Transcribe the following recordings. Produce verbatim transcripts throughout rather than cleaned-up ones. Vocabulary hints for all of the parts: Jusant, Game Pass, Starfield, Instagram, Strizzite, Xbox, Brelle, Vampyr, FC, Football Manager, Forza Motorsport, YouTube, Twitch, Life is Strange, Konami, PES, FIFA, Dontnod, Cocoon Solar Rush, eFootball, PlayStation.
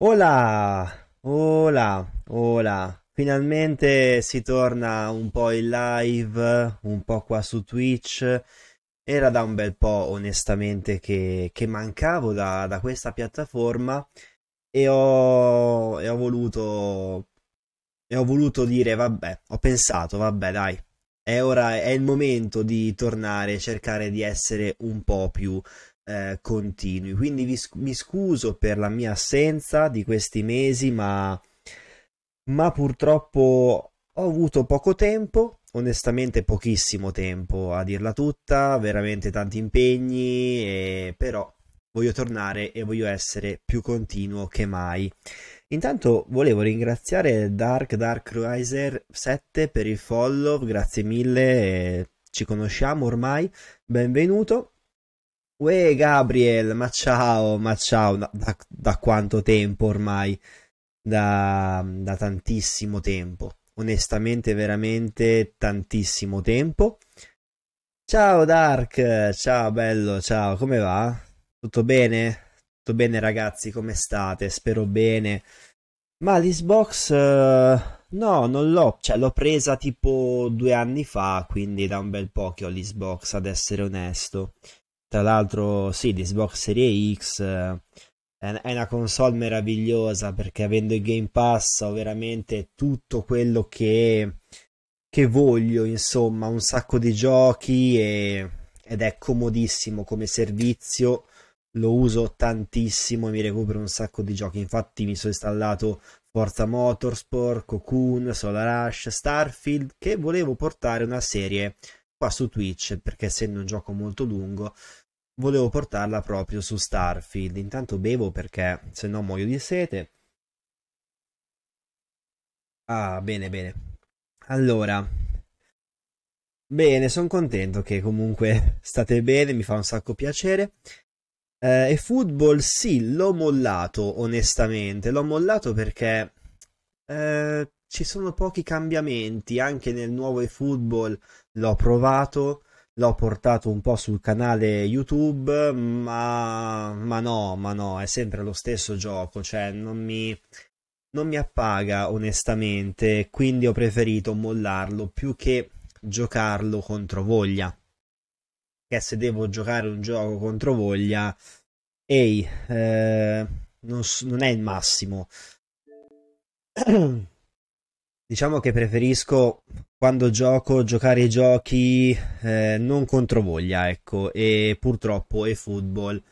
Hola, hola, hola. Finalmente si torna un po' in live, un po' qua su Twitch. Era da un bel po', onestamente, che, che mancavo da, da questa piattaforma e ho, e ho voluto e ho voluto dire, vabbè, ho pensato, vabbè, dai. È ora, è il momento di tornare, cercare di essere un po' più eh, continui. Quindi vi, mi scuso per la mia assenza di questi mesi, ma, ma purtroppo ho avuto poco tempo, onestamente pochissimo tempo a dirla tutta, veramente tanti impegni, e, però voglio tornare e voglio essere più continuo che mai. Intanto volevo ringraziare Dark Dark Riser sette per il follow, grazie mille, ci conosciamo ormai, benvenuto. Uè Gabriel, ma ciao, ma ciao, da, da, da quanto tempo ormai, da, da tantissimo tempo, onestamente veramente tantissimo tempo. Ciao Dark, ciao bello, ciao, come va? Tutto bene? Bene ragazzi, come state? Spero bene. Ma l'Xbox uh, no, non l'ho, cioè l'ho presa tipo due anni fa, quindi da un bel po' che ho l'Xbox, ad essere onesto. Tra l'altro sì, l'Xbox Serie X uh, è una console meravigliosa, perché avendo il Game Pass ho veramente tutto quello che, che voglio, insomma, un sacco di giochi e, ed è comodissimo come servizio. Lo uso tantissimo e mi recupero un sacco di giochi. Infatti mi sono installato Forza Motorsport, Cocoon, Solar Rush, Starfield, che volevo portare una serie qua su Twitch, perché essendo un gioco molto lungo volevo portarla proprio su Starfield. Intanto bevo perché se no muoio di sete. Ah, bene bene. Allora... Bene, sono contento che comunque state bene, mi fa un sacco piacere. Eh, e football sì, l'ho mollato onestamente, l'ho mollato perché eh, ci sono pochi cambiamenti anche nel nuovo eFootball. L'ho provato, l'ho portato un po' sul canale YouTube, ma, ma no, ma no, è sempre lo stesso gioco, cioè non mi, non mi appaga onestamente, quindi ho preferito mollarlo più che giocarlo contro voglia. Che se devo giocare un gioco contro voglia, ehi, eh, non, non è il massimo. Diciamo che preferisco, quando gioco, giocare i giochi eh, non contro voglia, ecco. E purtroppo eFootball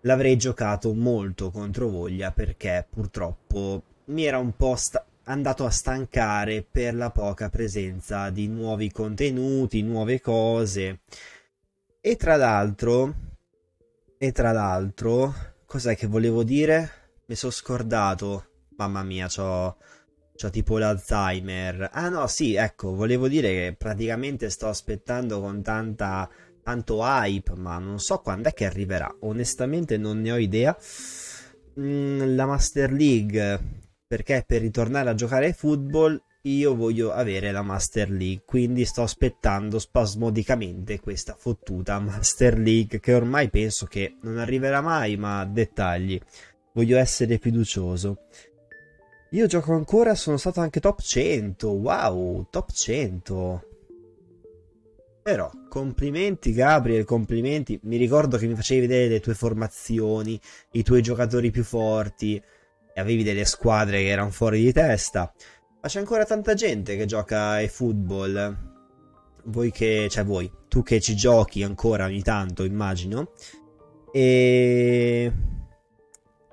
l'avrei giocato molto contro voglia, perché purtroppo mi era un po' sta- andato a stancare per la poca presenza di nuovi contenuti, nuove cose. E tra l'altro, e tra l'altro, cos'è che volevo dire? Mi sono scordato, mamma mia, c'ho, c'ho tipo l'Alzheimer. Ah no, sì, ecco, volevo dire che praticamente sto aspettando con tanta, tanto hype, ma non so quando è che arriverà, onestamente non ne ho idea, mm, la Master League, perché per ritornare a giocare a football io voglio avere la Master League, quindi sto aspettando spasmodicamente questa fottuta Master League, che ormai penso che non arriverà mai, ma dettagli, voglio essere fiducioso. Io gioco ancora, sono stato anche top cento, wow, top cento. Però, complimenti Gabriel, complimenti, mi ricordo che mi facevi vedere le tue formazioni, i tuoi giocatori più forti, e avevi delle squadre che erano fuori di testa. Ma c'è ancora tanta gente che gioca a football. Voi che... cioè voi, tu che ci giochi ancora ogni tanto, immagino. E...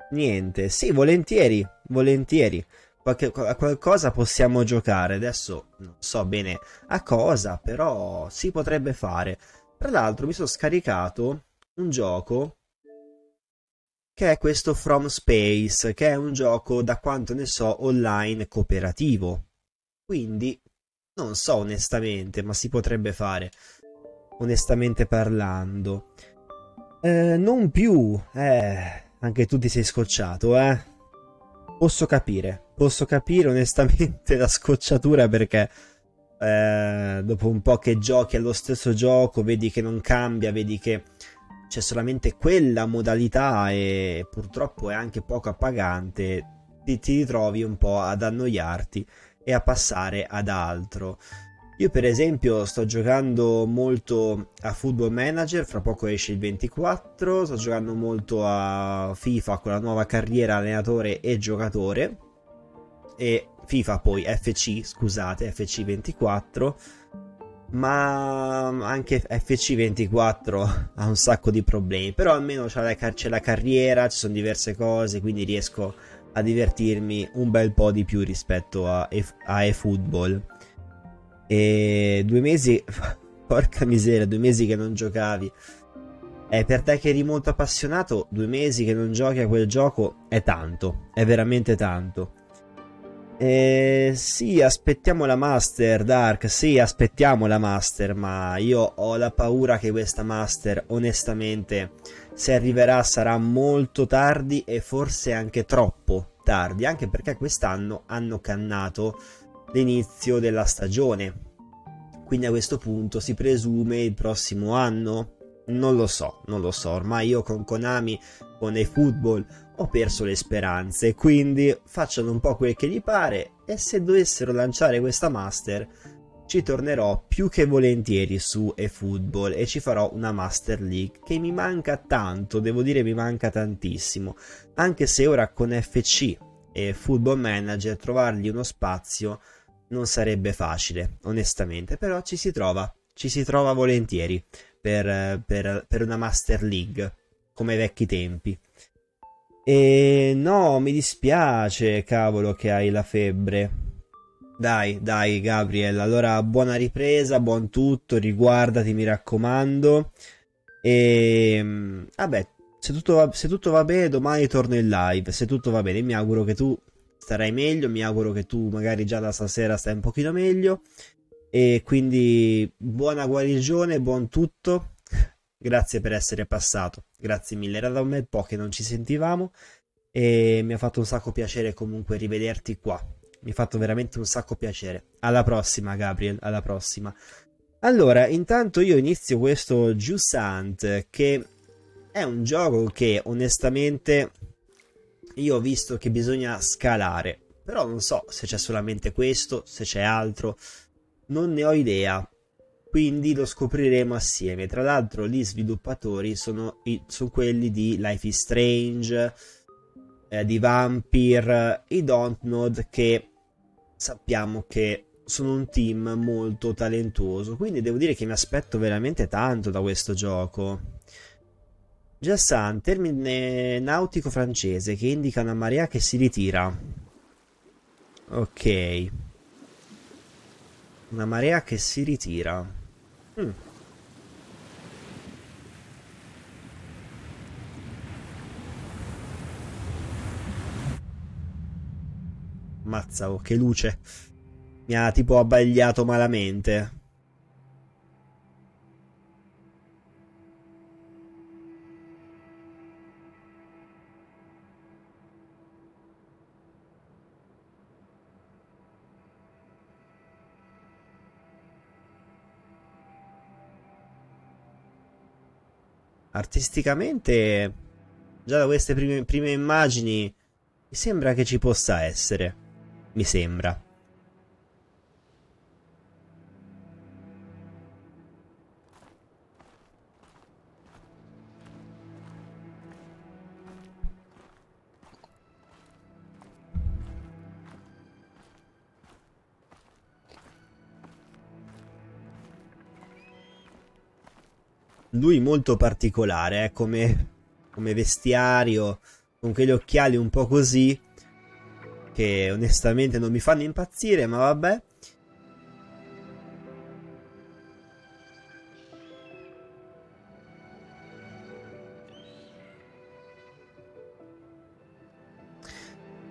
niente, sì, volentieri, volentieri. Qualche, a qualcosa possiamo giocare. Adesso non so bene a cosa, però si potrebbe fare. Tra l'altro mi sono scaricato un gioco... che è questo From Space, che è un gioco, da quanto ne so, online cooperativo. Quindi, non so onestamente, ma si potrebbe fare, onestamente parlando. Eh, non più, eh, anche tu ti sei scocciato, eh. Posso capire, posso capire onestamente la scocciatura, perché eh, dopo un po' che giochi allo stesso gioco, vedi che non cambia, vedi che... c'è solamente quella modalità e purtroppo è anche poco appagante, ti, ti ritrovi un po' ad annoiarti e a passare ad altro. Io per esempio sto giocando molto a Football Manager, fra poco esce il ventiquattro, sto giocando molto a FIFA con la nuova carriera allenatore e giocatore, e FIFA poi F C, scusate, F C ventiquattro, ma anche F C ventiquattro ha un sacco di problemi, però almeno c'è la, car- c'è la carriera, ci sono diverse cose, quindi riesco a divertirmi un bel po' di più rispetto a, e- a eFootball. E due mesi, porca miseria, due mesi che non giocavi. Eh, per te che eri molto appassionato, due mesi che non giochi a quel gioco è tanto, è veramente tanto. Eh, sì, aspettiamo la Master, Dark, sì, aspettiamo la Master, ma io ho la paura che questa Master, onestamente, se arriverà sarà molto tardi e forse anche troppo tardi, anche perché quest'anno hanno cannato l'inizio della stagione, quindi a questo punto si presume il prossimo anno, non lo so, non lo so, ormai io con Konami, con eFootball ho perso le speranze, quindi facciano un po' quel che gli pare e se dovessero lanciare questa Master ci tornerò più che volentieri su eFootball e ci farò una Master League che mi manca tanto, devo dire mi manca tantissimo, anche se ora con F C e Football Manager trovargli uno spazio non sarebbe facile, onestamente, però ci si trova, ci si trova volentieri per, per, per una Master League, come ai vecchi tempi. E no, mi dispiace, cavolo, che hai la febbre. Dai, dai, Gabriel, allora buona ripresa, buon tutto, riguardati, mi raccomando. E vabbè, se tutto va, se tutto va bene, domani torno in live, se tutto va bene, mi auguro che tu starai meglio, mi auguro che tu magari già da stasera stai un pochino meglio, e quindi buona guarigione, buon tutto, grazie per essere passato, grazie mille, era da un bel po' che non ci sentivamo e mi ha fatto un sacco piacere comunque rivederti qua, mi ha fatto veramente un sacco piacere, alla prossima Gabriel, alla prossima. Allora, intanto io inizio questo Jusant, che è un gioco che onestamente io ho visto che bisogna scalare, però non so se c'è solamente questo, se c'è altro, non ne ho idea, quindi lo scopriremo assieme. Tra l'altro gli sviluppatori sono, i, sono quelli di Life is Strange, eh, di Vampyr, i Dontnod, che sappiamo che sono un team molto talentuoso, quindi devo dire che mi aspetto veramente tanto da questo gioco. Jusant, termine nautico francese che indica una marea che si ritira. Ok. Una marea che si ritira. Mm. Mazza, oh, che luce. Mi ha tipo abbagliato malamente. Artisticamente, già da queste prime, prime immagini, mi sembra che ci possa essere. Mi sembra. Lui molto particolare, eh, come, come vestiario, con quegli occhiali un po' così, che onestamente non mi fanno impazzire, ma vabbè.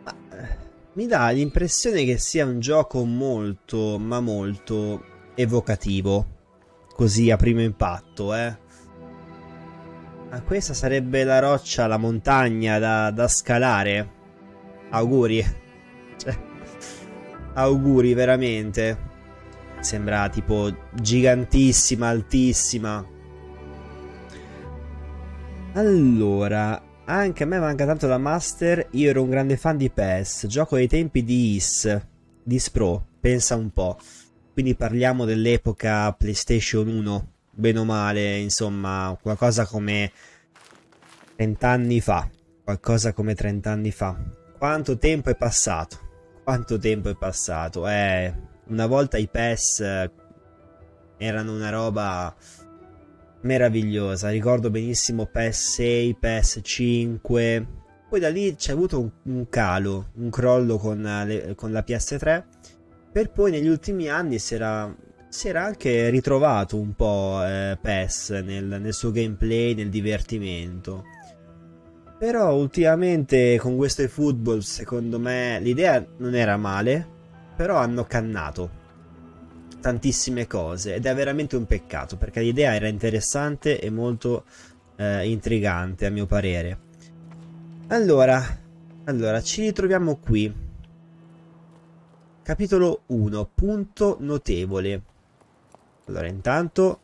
Ma, eh, mi dà l'impressione che sia un gioco molto, ma molto evocativo, così a primo impatto, eh. Ah, questa sarebbe la roccia, la montagna da, da scalare. Auguri. Cioè, auguri veramente. Sembra tipo gigantissima, altissima. Allora, anche a me manca tanto la Master. Io ero un grande fan di P E S, gioco ai tempi di I S, di I S Pro, pensa un po'. Quindi parliamo dell'epoca PlayStation uno, bene o male, insomma, qualcosa come trent'anni fa. Qualcosa come trent'anni fa. Quanto tempo è passato? Quanto tempo è passato? Eh, una volta i P E S erano una roba meravigliosa, ricordo benissimo P S sei, P S cinque, poi da lì c'è avuto un, un calo, un crollo con, le, con la P S tre, per poi negli ultimi anni si era, si era anche ritrovato un po' eh, P E S nel, nel suo gameplay, nel divertimento, però ultimamente con questo eFootball secondo me l'idea non era male, però hanno cannato tantissime cose ed è veramente un peccato, perché l'idea era interessante e molto eh, intrigante a mio parere. Allora, allora ci ritroviamo qui, capitolo uno, punto notevole. Allora, intanto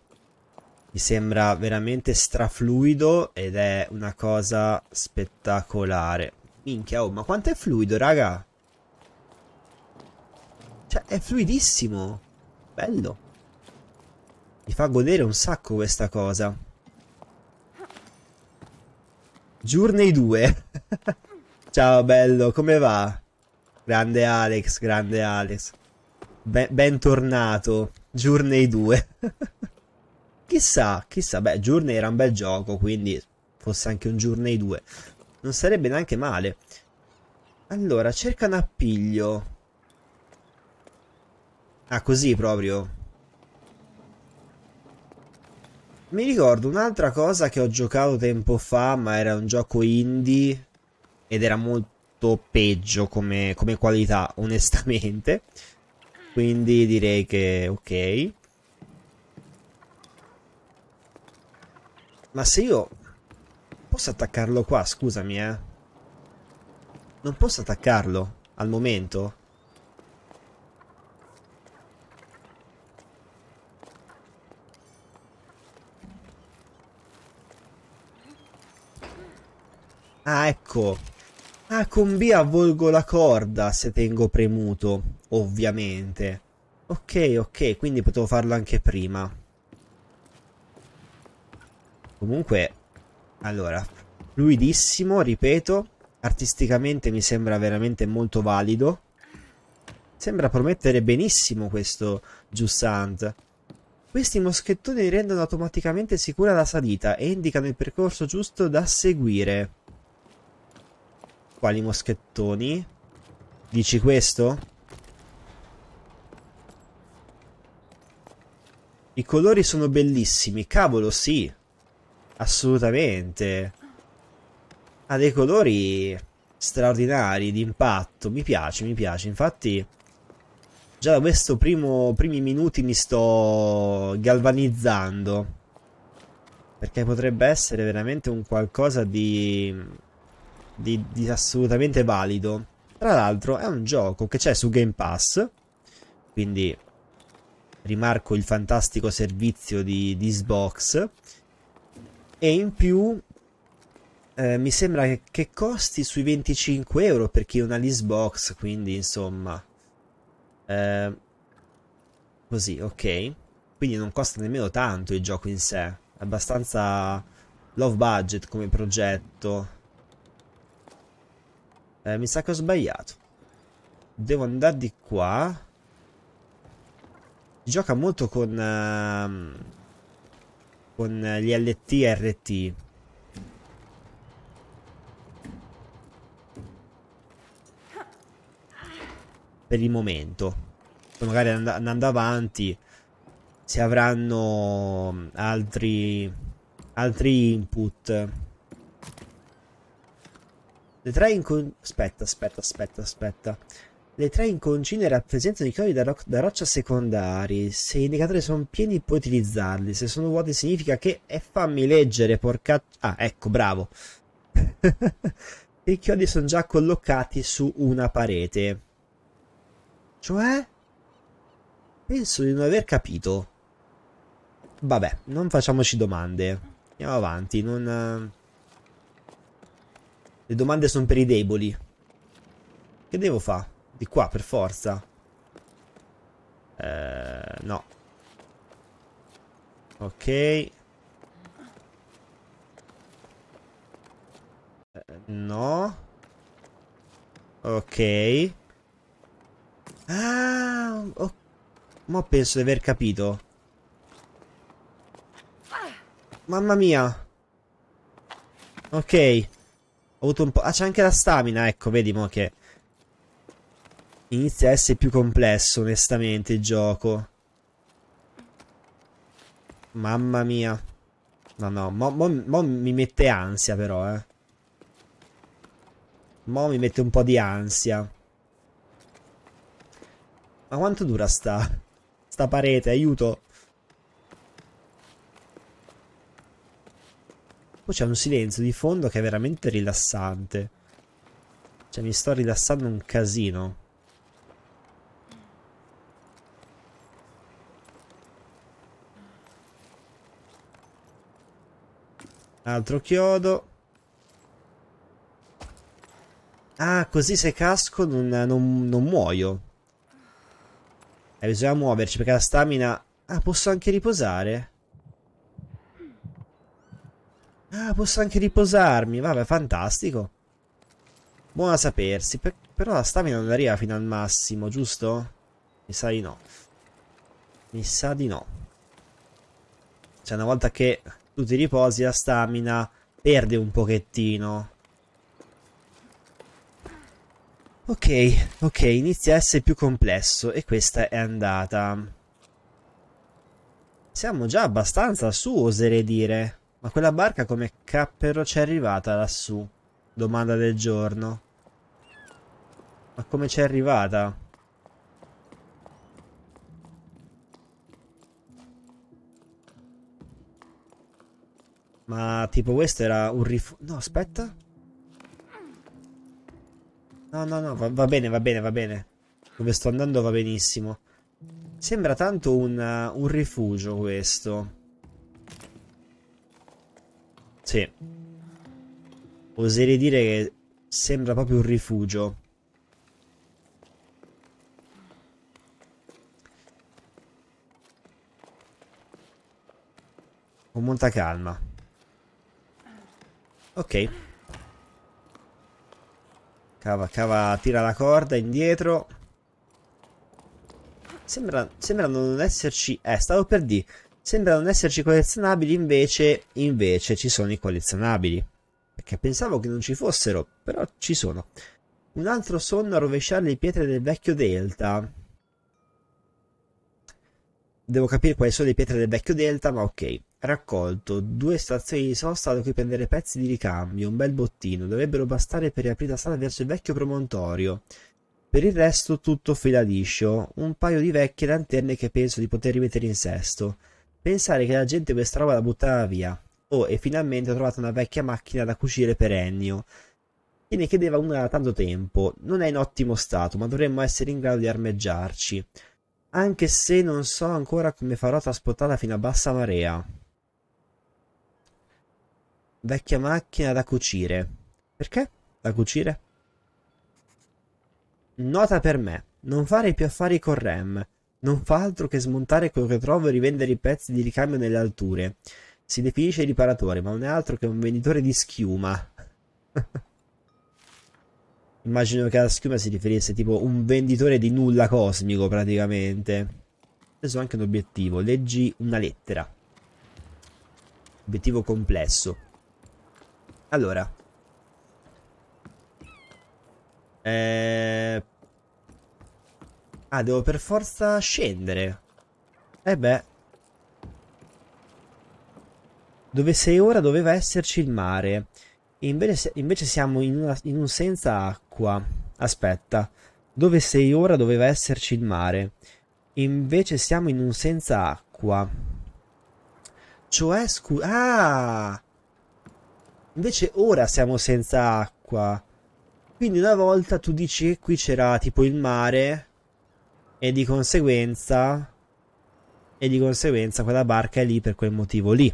mi sembra veramente strafluido ed è una cosa spettacolare. Minchia, oh, ma quanto è fluido, raga, cioè è fluidissimo. Bello. Mi fa godere un sacco questa cosa. Journey due. Ciao bello, come va? Grande Alex, grande Alex. Be bentornato. Journey due. Chissà, chissà. Beh, Journey era un bel gioco, quindi fosse anche un Journey due. Non sarebbe neanche male. Allora, cerca un appiglio. Ah, così proprio. Mi ricordo un'altra cosa che ho giocato tempo fa, ma era un gioco indie ed era molto peggio come, come qualità, onestamente. Quindi direi che ok. Ma se io posso attaccarlo qua, scusami, eh. Non posso attaccarlo al momento. Ah, ecco. Ah, con B avvolgo la corda se tengo premuto, ovviamente. Ok, ok, quindi potevo farlo anche prima. Comunque, allora, fluidissimo, ripeto. Artisticamente mi sembra veramente molto valido. Sembra promettere benissimo questo Jusant. Questi moschettoni rendono automaticamente sicura la salita e indicano il percorso giusto da seguire. Quali moschettoni? Dici questo? I colori sono bellissimi. Cavolo, sì. Assolutamente. Ha dei colori straordinari, di impatto. Mi piace, mi piace. Infatti, già da questo primo, primi minuti mi sto galvanizzando. Perché potrebbe essere veramente un qualcosa di... Di, di assolutamente valido. Tra l'altro è un gioco che c'è su Game Pass, quindi rimarco il fantastico servizio di, di Xbox, e in più eh, mi sembra che, che costi sui venticinque euro per chi non ha l'Xbox, quindi insomma eh, così, ok, quindi non costa nemmeno tanto il gioco in sé, è abbastanza low budget come progetto. Eh, mi sa che ho sbagliato. Devo andare di qua. Gioca molto con uh, con gli L T e R T. Per il momento. Poi magari and andando avanti si avranno altri altri input. Le tre inconcine... Aspetta, aspetta, aspetta, aspetta. Le tre inconcine rappresentano i chiodi da, ro da roccia secondari. Se gli indicatori sono pieni puoi utilizzarli. Se sono vuoti significa che... E fammi leggere, porca... Ah, ecco, bravo. I chiodi sono già collocati su una parete. Cioè? Penso di non aver capito. Vabbè, non facciamoci domande. Andiamo avanti, non... Le domande sono per i deboli. Che devo fare? Di qua, per forza. Eh, no. Ok. No. Ok. Ah, oh. Ma penso di aver capito. Mamma mia. Ok. Ho avuto un po'... Ah, c'è anche la stamina, ecco, vedi mo che... Inizia a essere più complesso, onestamente, il gioco. Mamma mia. No, no, mo, mo, mo mi mette ansia però, eh. Mo mi mette un po' di ansia. Ma quanto dura sta... sta parete, aiuto. Poi c'è un silenzio di fondo che è veramente rilassante. Cioè mi sto rilassando un casino. Altro chiodo. Ah, così se casco non, non, non muoio. Eh, bisogna muoverci perché la stamina... Ah, posso anche riposare? Ah, posso anche riposarmi. Vabbè, fantastico. Buono a sapersi. Per... Però la stamina non arriva fino al massimo, giusto? Mi sa di no. Mi sa di no. Cioè, una volta che tu ti riposi, la stamina perde un pochettino. Ok, ok, inizia a essere più complesso e questa è andata. Siamo già abbastanza su, oserei dire. Ma quella barca come cappero c'è arrivata lassù? Domanda del giorno. Ma come c'è arrivata? Ma tipo questo era un rif... No, aspetta. No, no, no, va, va bene, va bene, va bene. Dove sto andando va benissimo. Sembra tanto un, uh, un rifugio questo. Sì. Oserei dire che sembra proprio un rifugio. Con molta calma. Ok. Cava, cava, tira la corda indietro. Sembra, sembra non esserci... Eh, stavo per dire. Sembra non esserci collezionabili, invece... Invece ci sono i collezionabili. Perché pensavo che non ci fossero, però ci sono. Un altro sonno a rovesciare le pietre del vecchio delta. Devo capire quali sono le pietre del vecchio delta, ma ok. Raccolto due stazioni di sosta da cui prendere pezzi di ricambio, un bel bottino. Dovrebbero bastare per riaprire la strada verso il vecchio promontorio. Per il resto tutto fila liscio. Un paio di vecchie lanterne che penso di poter rimettere in sesto. Pensare che la gente questa roba la buttava via. Oh, e finalmente ho trovato una vecchia macchina da cucire per Ennio. E ne chiedeva una da tanto tempo. Non è in ottimo stato, ma dovremmo essere in grado di armeggiarci. Anche se non so ancora come farò a trasportarla fino a bassa marea. Vecchia macchina da cucire. Perché? Da cucire? Nota per me. Non fare più affari con Rem. Non fa altro che smontare quello che trovo e rivendere i pezzi di ricambio nelle alture. Si definisce riparatore, ma non è altro che un venditore di schiuma. Immagino che alla schiuma si riferisse tipo un venditore di nulla cosmico, praticamente. Adesso ho anche un obiettivo. Leggi una lettera. Obiettivo complesso. Allora, eh... ah, devo per forza scendere. Eh beh, dove sei ora doveva esserci il mare. Invece, invece siamo in, una, in un senza acqua. Aspetta, dove sei ora doveva esserci il mare. Invece siamo in un senza acqua. Cioè, scusa. Ah! Invece ora siamo senza acqua. Quindi una volta tu dici che qui c'era tipo il mare e di conseguenza e di conseguenza quella barca è lì per quel motivo lì.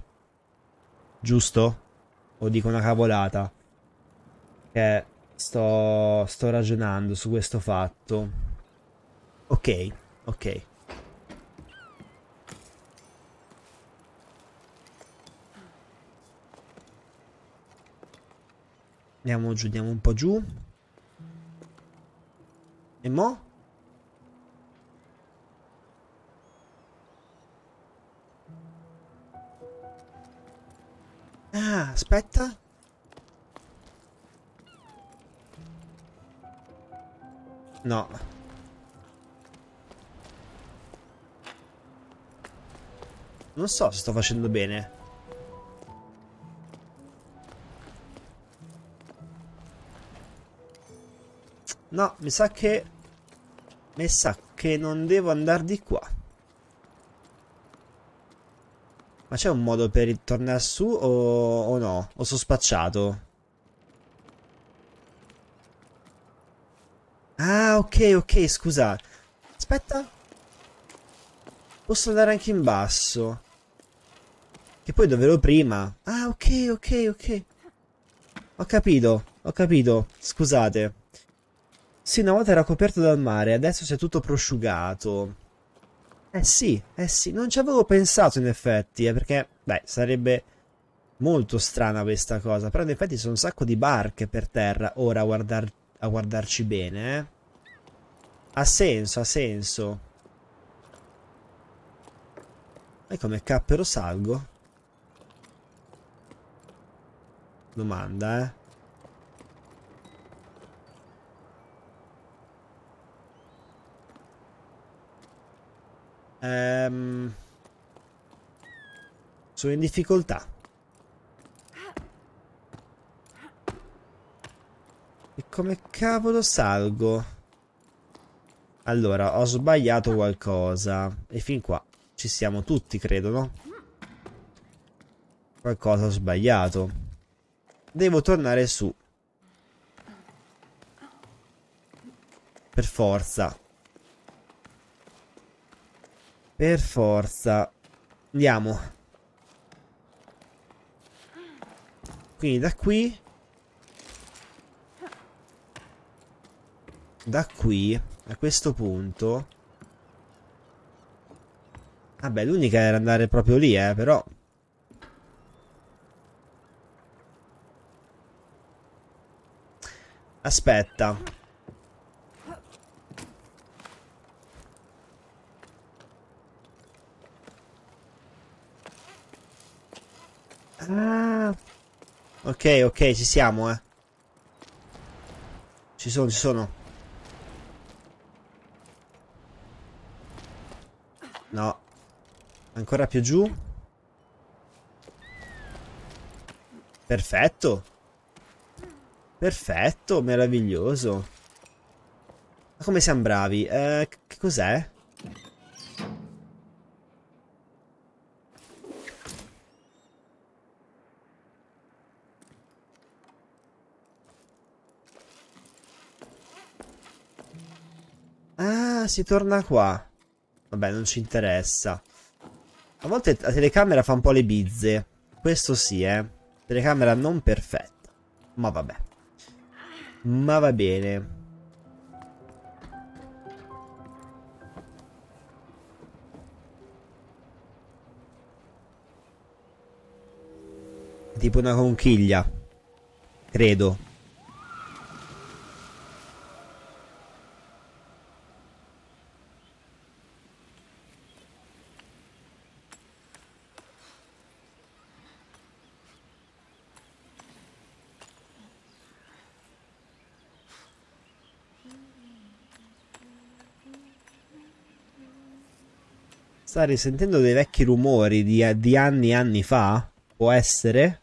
Giusto? O dico una cavolata? eh, sto, sto ragionando su questo fatto. Ok, ok. Andiamo giù, andiamo un po' giù. E mo? Ah, aspetta. No. Non so se sto facendo bene. No, mi sa che... Mi sa che non devo andare di qua. Ma c'è un modo per tornare su o, o no? O sono spacciato? Ah, ok, ok, scusa. Aspetta. Posso andare anche in basso. Che poi dovevo prima. Ah, ok, ok, ok. Ho capito, ho capito. Scusate. Sì, una volta era coperto dal mare, adesso si è tutto prosciugato. Eh sì, eh sì, non ci avevo pensato in effetti, eh, perché, beh, sarebbe molto strana questa cosa. Però in effetti sono un sacco di barche per terra, ora a, guardar a guardarci bene, eh. Ha senso, ha senso. E come cappero salgo? Domanda, eh. Um, sono in difficoltà. E come cavolo salgo? Allora, ho sbagliato qualcosa. E fin qua ci siamo tutti, credo, no? Qualcosa ho sbagliato. Devo tornare su. Per forza. Per forza. Andiamo. Quindi da qui. Da qui. A questo punto. Vabbè, l'unica era andare proprio lì, eh, però. Aspetta. Ah. Ok, ok, ci siamo, eh. Ci sono, ci sono. No. Ancora più giù. Perfetto. Perfetto, meraviglioso. Ma come siamo bravi? Eh, che cos'è? Si torna qua. Vabbè, non ci interessa. A volte la telecamera fa un po' le bizze. Questo sì, eh. Telecamera non perfetta. Ma vabbè. Ma va bene. Tipo una conchiglia. Credo. Sta risentendo dei vecchi rumori di, di anni e anni fa? Può essere?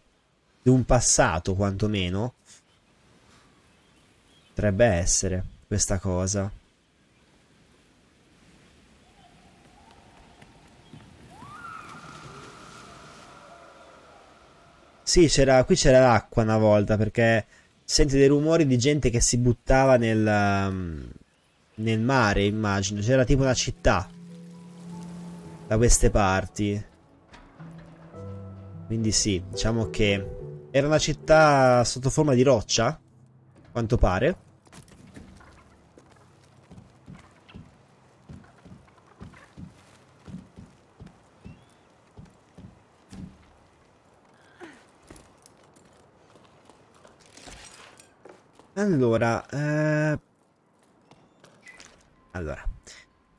Di un passato, quantomeno? Potrebbe essere questa cosa. Sì, c'era, qui c'era l'acqua una volta, perché senti dei rumori di gente che si buttava nel, nel mare, immagino. C'era tipo una città da queste parti. Quindi sì, diciamo che era una città sotto forma di roccia. quanto pare. Allora, eh... allora,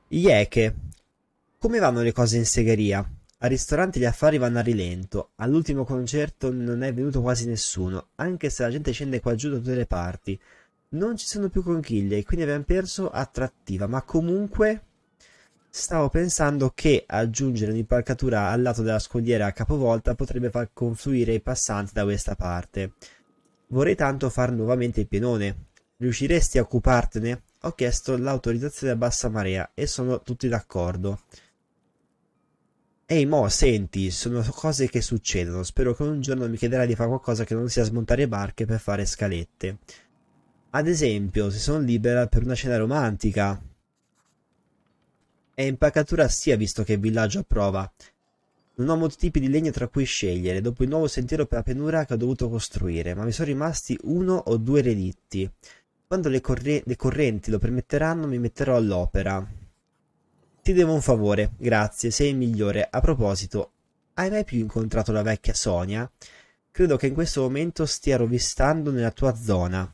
Ieche, come vanno le cose in segheria? Al ristorante gli affari vanno a rilento, all'ultimo concerto non è venuto quasi nessuno, anche se la gente scende qua giù da tutte le parti. Non ci sono più conchiglie e quindi abbiamo perso attrattiva, ma comunque stavo pensando che aggiungere un'impalcatura al lato della scogliera a capovolta potrebbe far confluire i passanti da questa parte. Vorrei tanto far nuovamente il pienone. Riusciresti a occupartene? Ho chiesto l'autorizzazione a bassa marea e sono tutti d'accordo. Ehi mo, senti, sono cose che succedono, spero che un giorno mi chiederai di fare qualcosa che non sia smontare barche per fare scalette. Ad esempio, se sono libera per una cena romantica. È impalcatura sia, visto che il villaggio approva. Non ho molti tipi di legno tra cui scegliere, dopo il nuovo sentiero per la pianura che ho dovuto costruire, ma mi sono rimasti uno o due relitti. Quando le, corre le correnti lo permetteranno mi metterò all'opera. Ti devo un favore, grazie, sei il migliore. A proposito, hai mai più incontrato la vecchia Sonia? Credo che in questo momento stia rovistando nella tua zona.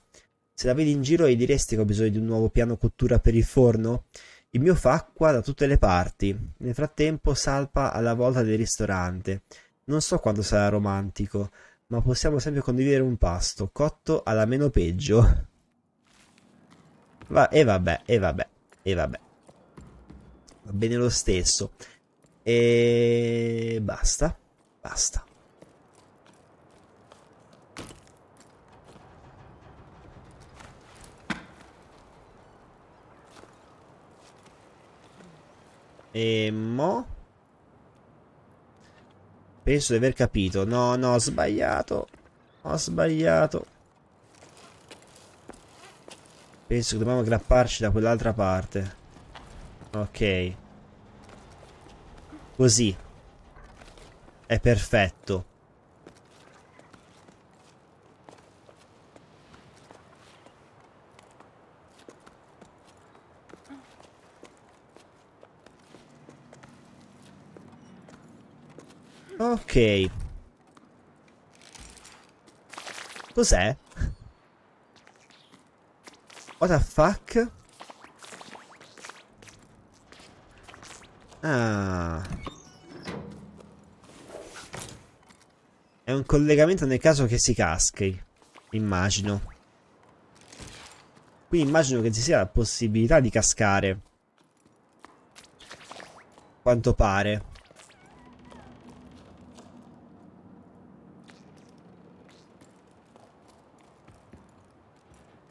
Se la vedi in giro e diresti che ho bisogno di un nuovo piano cottura per il forno? Il mio fa acqua da tutte le parti. Nel frattempo salpa alla volta del ristorante. Non so quando sarà romantico, ma possiamo sempre condividere un pasto, cotto alla meno peggio. Va e vabbè, e vabbè, e vabbè. Va bene lo stesso. E basta, basta. E mo? Penso di aver capito. No, no, ho sbagliato. Ho sbagliato. Penso che dobbiamo aggrapparci da quell'altra parte. Ok, così è perfetto. Ok, cos'è? What the fuck? Ah. È un collegamento nel caso che si caschi, immagino. Quindi immagino che ci sia la possibilità di cascare. Quanto pare.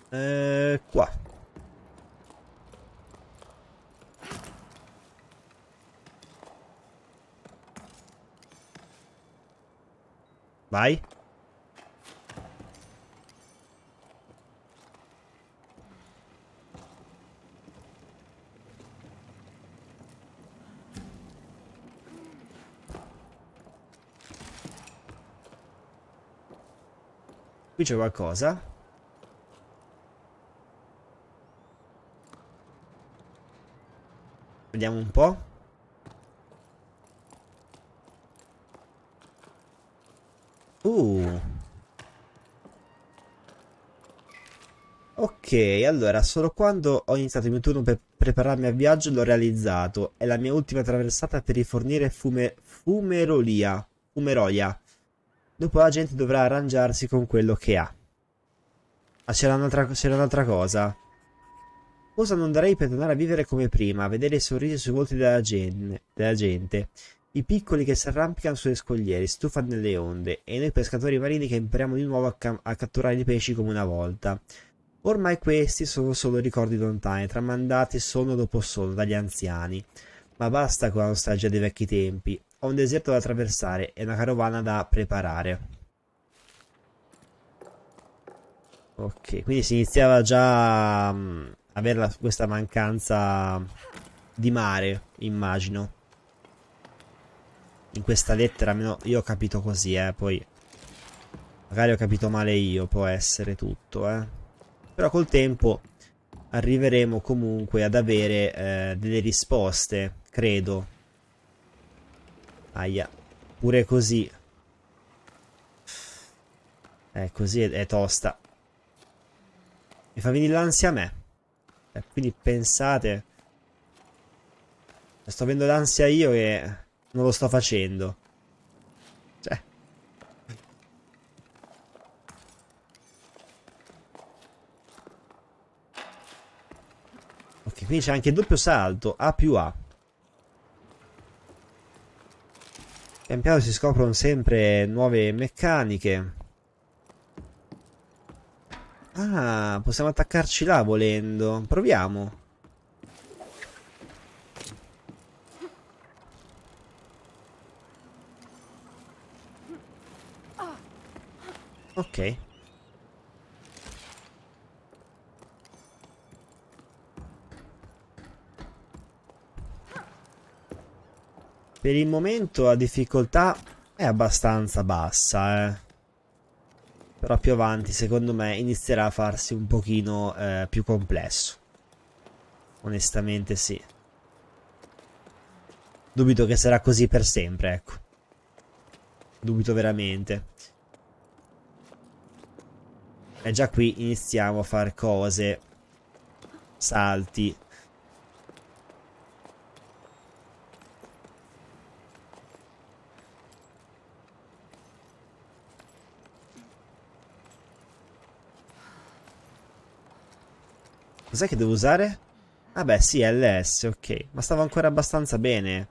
Eh, qua. Vai. Qui c'è qualcosa. Vediamo un po'. Uh. Ok, allora, solo quando ho iniziato il mio turno per prepararmi al viaggio l'ho realizzato. È la mia ultima traversata per rifornire fume, fumerolia, fumerolia. Dopo la gente dovrà arrangiarsi con quello che ha. Ah, c'era un'altra un'altra cosa. Cosa non darei per tornare a vivere come prima, vedere i sorrisi sui volti della, gen della gente. I piccoli che si arrampicano sulle scogliere, stufano nelle onde, e noi pescatori marini che impariamo di nuovo a, a catturare i pesci come una volta. Ormai questi sono solo ricordi lontani, tramandati sonno dopo sonno dagli anziani. Ma basta con la nostalgia dei vecchi tempi. Ho un deserto da attraversare e una carovana da preparare. Ok, quindi si iniziava già a avere la, questa mancanza di mare, immagino. In questa lettera, almeno io ho capito così, eh, poi magari ho capito male io, può essere tutto, eh. Però col tempo arriveremo comunque ad avere eh, delle risposte, credo. Aia, pure così. Eh, così è, è tosta. Mi fa venire l'ansia a me. Eh, quindi pensate... Sto avendo l'ansia io che non lo sto facendo. Cioè... Ok, quindi c'è anche il doppio salto, A più A. Pian piano si scoprono sempre nuove meccaniche. Ah, possiamo attaccarci là volendo. Proviamo. Ok. Per il momento la difficoltà è abbastanza bassa, eh. Però più avanti, secondo me, inizierà a farsi un pochino eh, più complesso. Onestamente sì. Dubito che sarà così per sempre, ecco. Dubito veramente. E già qui iniziamo a fare cose, salti. Cos'è che devo usare? Ah beh, sì, L S, ok. Ma stavo ancora abbastanza bene.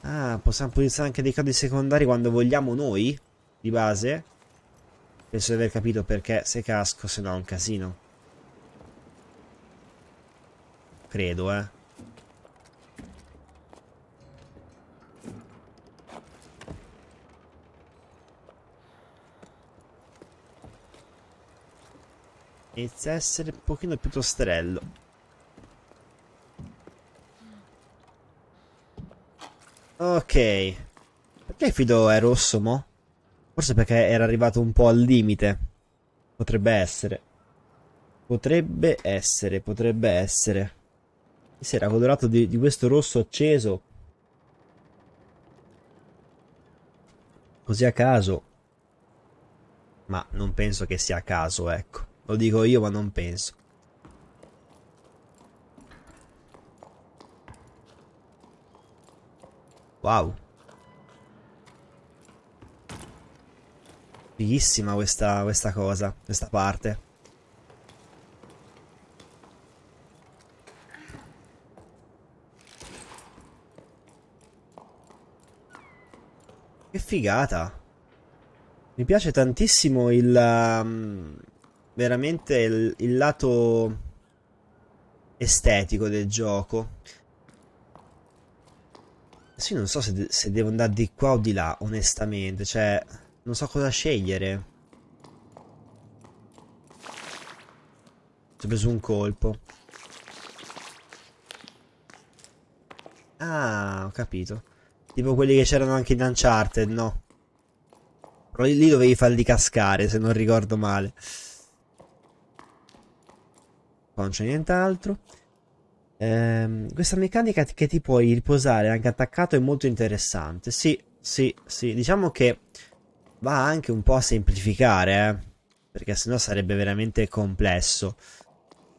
Ah, possiamo posizionare anche dei codi secondari quando vogliamo noi? Di base penso di aver capito perché se casco, se no è un casino, credo, eh. Inizia a essere un pochino più tosterello. Ok, perché il fido è rosso mo? Forse perché era arrivato un po' al limite. Potrebbe essere. Potrebbe essere, potrebbe essere. Si era colorato di, di questo rosso acceso. Così a caso. Ma non penso che sia a caso, ecco. Lo dico io, ma non penso. Wow. Fighissima questa, questa cosa, questa parte. Che figata. Mi piace tantissimo il... Um, veramente il, il lato estetico del gioco. Sì, non so se, de se devo andare di qua o di là, onestamente, cioè... Non so cosa scegliere. Ci ho preso un colpo. Ah, ho capito. Tipo quelli che c'erano anche in Uncharted, no? Però lì dovevi farli cascare, se non ricordo male. Qua non c'è nient'altro. Ehm, questa meccanica che ti puoi riposare anche attaccato è molto interessante. Sì, sì, sì. Diciamo che... va anche un po' a semplificare, eh? Perché sennò sarebbe veramente complesso.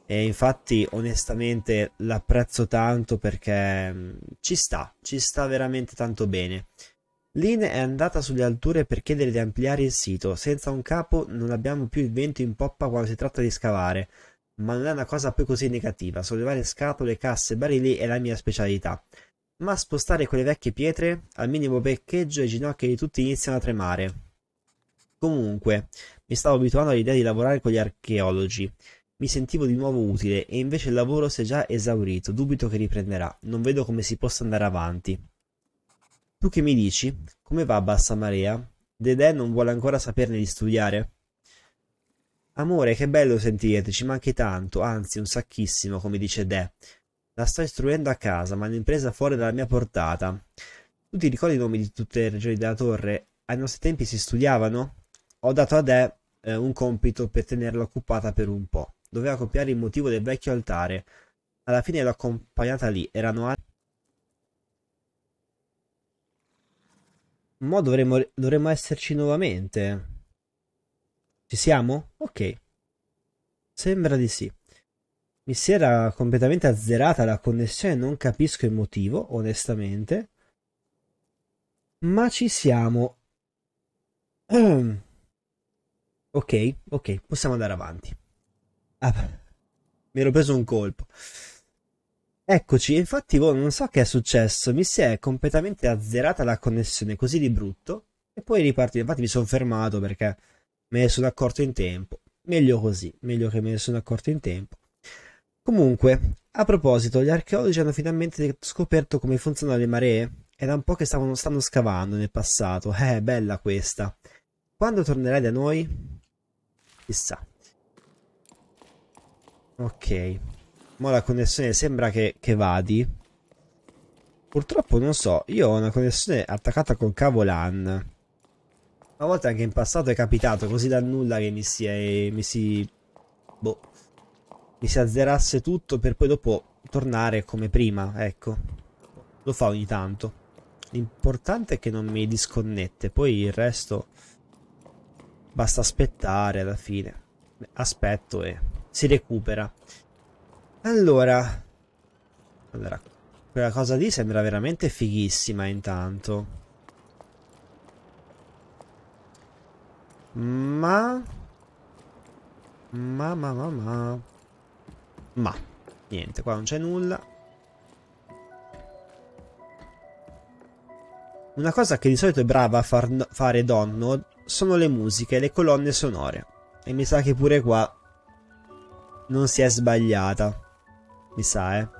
E infatti onestamente l'apprezzo tanto perché mh, ci sta, ci sta veramente tanto bene. Lin è andata sulle alture per chiedere di ampliare il sito. Senza un capo non abbiamo più il vento in poppa quando si tratta di scavare. Ma non è una cosa poi così negativa. Sollevare scatole, casse, barili è la mia specialità. Ma spostare quelle vecchie pietre al minimo beccheggio e ginocchia di tutti iniziano a tremare. Comunque, mi stavo abituando all'idea di lavorare con gli archeologi. Mi sentivo di nuovo utile e invece il lavoro si è già esaurito. Dubito che riprenderà. Non vedo come si possa andare avanti. Tu che mi dici? Come va Bassa Marea? Dedè non vuole ancora saperne di studiare. Amore, che bello sentirti. Ci manchi tanto, anzi un sacchissimo, come dice Dedè. La sto istruendo a casa, ma l'impresa fuori dalla mia portata. Tu ti ricordi i nomi di tutte le regioni della torre? Ai nostri tempi si studiavano? Ho dato a te eh, un compito per tenerla occupata per un po'. Doveva copiare il motivo del vecchio altare. Alla fine l'ho accompagnata lì. Erano anni. Mo' dovremmo, dovremmo esserci nuovamente. Ci siamo? Ok. Sembra di sì. Mi si era completamente azzerata la connessione, non capisco il motivo, onestamente. Ma ci siamo. Ok, ok, possiamo andare avanti. Ah, mi ero preso un colpo. Eccoci, infatti boh, non so che è successo, mi si è completamente azzerata la connessione così di brutto e poi ripartire. Infatti mi sono fermato perché me ne sono accorto in tempo, meglio così, meglio che me ne sono accorto in tempo. Comunque, a proposito, gli archeologi hanno finalmente scoperto come funzionano le maree, è da un po' che stavano, stanno scavando nel passato, eh, bella questa. Quando tornerai da noi? Chissà. Ok. Mo la connessione sembra che, che vadi. Purtroppo non so, io ho una connessione attaccata col cavo LAN. Una volta anche in passato è capitato così da nulla che mi si... È, mi si... boh. Mi si azzerasse tutto per poi dopo tornare come prima, ecco. Lo fa ogni tanto. L'importante è che non mi disconnette, poi il resto... basta aspettare alla fine. Aspetto e si recupera. Allora, allora, quella cosa lì sembra veramente fighissima intanto. Ma... Ma, ma, ma, ma... Ma, niente, qua non c'è nulla. Una cosa che di solito è brava a far no fare Dontnod sono le musiche, le colonne sonore. E mi sa che pure qua non si è sbagliata. Mi sa, eh.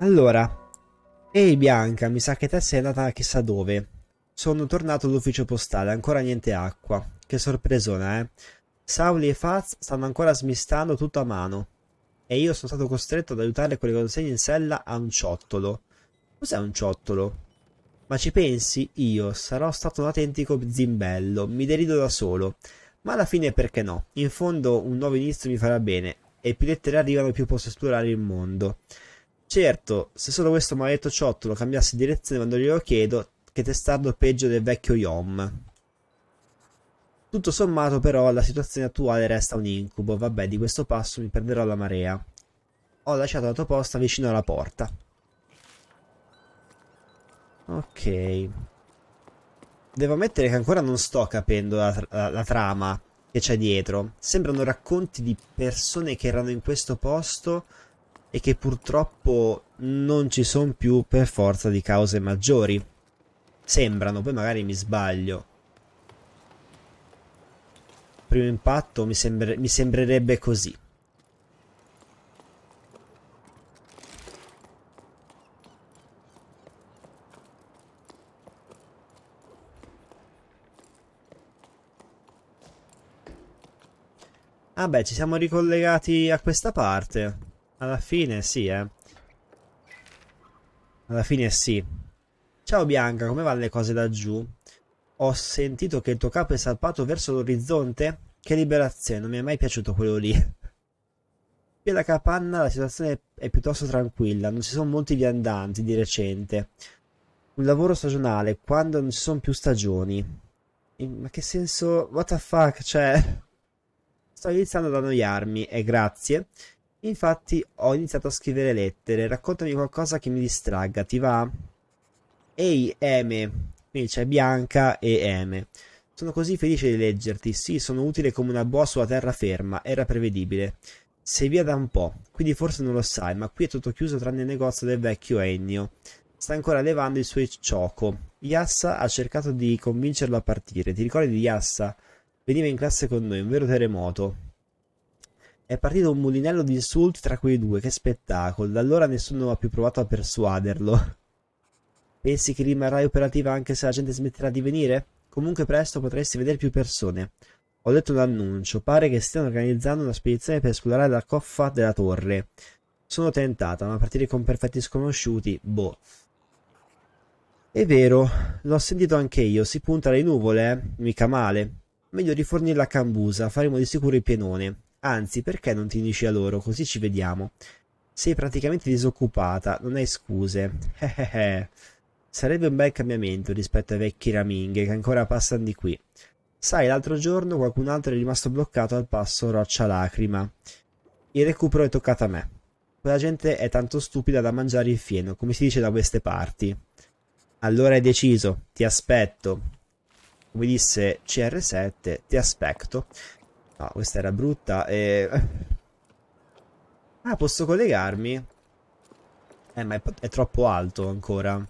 Allora, ehi Bianca, mi sa che te sei andata chissà dove. Sono tornato all'ufficio postale, ancora niente acqua. Che sorpresona, eh. Sauli e Faz stanno ancora smistando tutto a mano. E io sono stato costretto ad aiutare con le consegne in sella a un ciottolo. Cos'è un ciottolo? Ma ci pensi? Io sarò stato un autentico zimbello, mi derido da solo. Ma alla fine perché no? In fondo un nuovo inizio mi farà bene, e più lettere arrivano più posso esplorare il mondo. Certo, se solo questo maledetto ciottolo cambiasse direzione quando glielo chiedo, che testardo peggio del vecchio Yom. Tutto sommato però la situazione attuale resta un incubo. Vabbè, di questo passo mi perderò la marea. Ho lasciato la tua posta vicino alla porta. Ok. Devo ammettere che ancora non sto capendo la, tra la, la trama che c'è dietro. Sembrano racconti di persone che erano in questo posto e che purtroppo non ci sono più per forza di cause maggiori. Sembrano, poi magari mi sbaglio. Primo impatto mi, sembr mi sembrerebbe così. Ah beh, ci siamo ricollegati a questa parte. Alla fine sì, eh. Alla fine sì. Ciao Bianca, come vanno le cose da giù? Ho sentito che il tuo capo è salpato verso l'orizzonte? Che liberazione, non mi è mai piaciuto quello lì. Qui alla capanna la situazione è piuttosto tranquilla, non ci sono molti viandanti di recente. Un lavoro stagionale, quando non ci sono più stagioni. Ma che senso... what the fuck, cioè... Sto iniziando ad annoiarmi, e grazie. Infatti ho iniziato a scrivere lettere, raccontami qualcosa che mi distragga, ti va? Ehi, Eme... Quindi c'è Bianca e Eme. Sono così felice di leggerti. Sì, sono utile come una boa sulla terraferma. Era prevedibile. Sei via da un po'. Quindi forse non lo sai, ma qui è tutto chiuso tranne il negozio del vecchio Ennio. Sta ancora levando il suo cioco. Yassa ha cercato di convincerlo a partire. Ti ricordi di Yassa? Veniva in classe con noi, un vero terremoto. È partito un mulinello di insulti tra quei due. Che spettacolo. Da allora nessuno ha più provato a persuaderlo. Pensi che rimarrai operativa anche se la gente smetterà di venire? Comunque presto potresti vedere più persone. Ho Ho letto l'annuncio, pare che stiano organizzando una spedizione per esplorare la coffa della torre. Sono tentata, ma partire con perfetti sconosciuti, boh. È vero, l'ho sentito anche io, si punta alle nuvole, eh? Mica male. Meglio rifornirla a Cambusa, faremo di sicuro il pienone. Anzi, perché non ti dici a loro, così ci vediamo. Sei praticamente disoccupata, non hai scuse. Hehehe. Sarebbe un bel cambiamento rispetto ai vecchi raminghe che ancora passano di qui. Sai, l'altro giorno qualcun altro è rimasto bloccato al passo Roccia Lacrima. Il recupero è toccato a me. Quella gente è tanto stupida da mangiare il fieno, come si dice da queste parti. Allora è deciso, ti aspetto. Come disse C R sette, ti aspetto. No, questa era brutta e... Ah, posso collegarmi? Eh, ma è, è troppo alto ancora.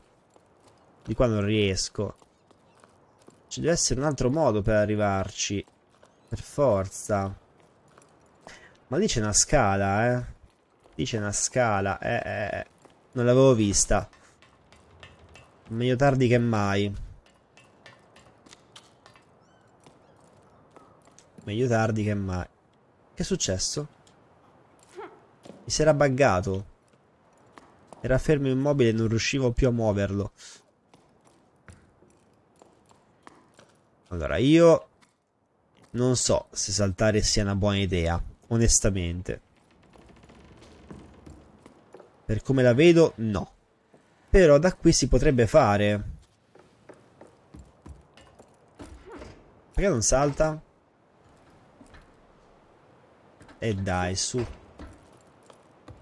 Di qua non riesco. Ci deve essere un altro modo per arrivarci. Per forza. Ma lì c'è una scala, eh. Lì c'è una scala. Eh, eh, eh. Non l'avevo vista. Meglio tardi che mai. Meglio tardi che mai. Che è successo? Mi si era buggato. Era fermo immobile e non riuscivo più a muoverlo. Allora, io non so se saltare sia una buona idea, onestamente. Per come la vedo, no. Però da qui si potrebbe fare. Perché non salta? E dai, su.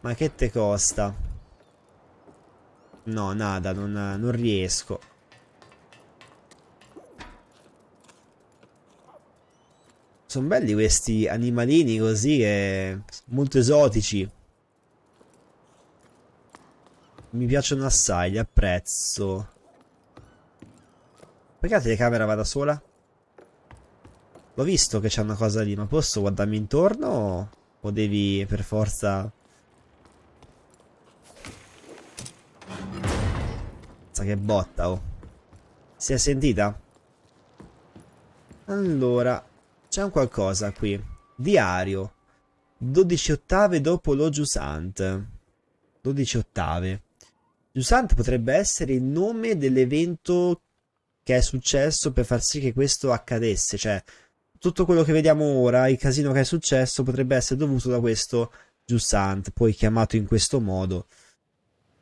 Ma che te costa? No, nada, non, non riesco. Sono belli questi animalini così che... molto esotici. Mi piacciono assai, li apprezzo. Perché la telecamera va da sola? L'ho visto che c'è una cosa lì, ma posso guardarmi intorno? O devi per forza... Sa che botta, oh. Si è sentita? Allora... C'è un qualcosa qui. Diario. dodici ottave dopo lo Jusant. dodici ottave. Jusant potrebbe essere il nome dell'evento che è successo per far sì che questo accadesse. Cioè, tutto quello che vediamo ora, il casino che è successo, potrebbe essere dovuto da questo Jusant, poi chiamato in questo modo.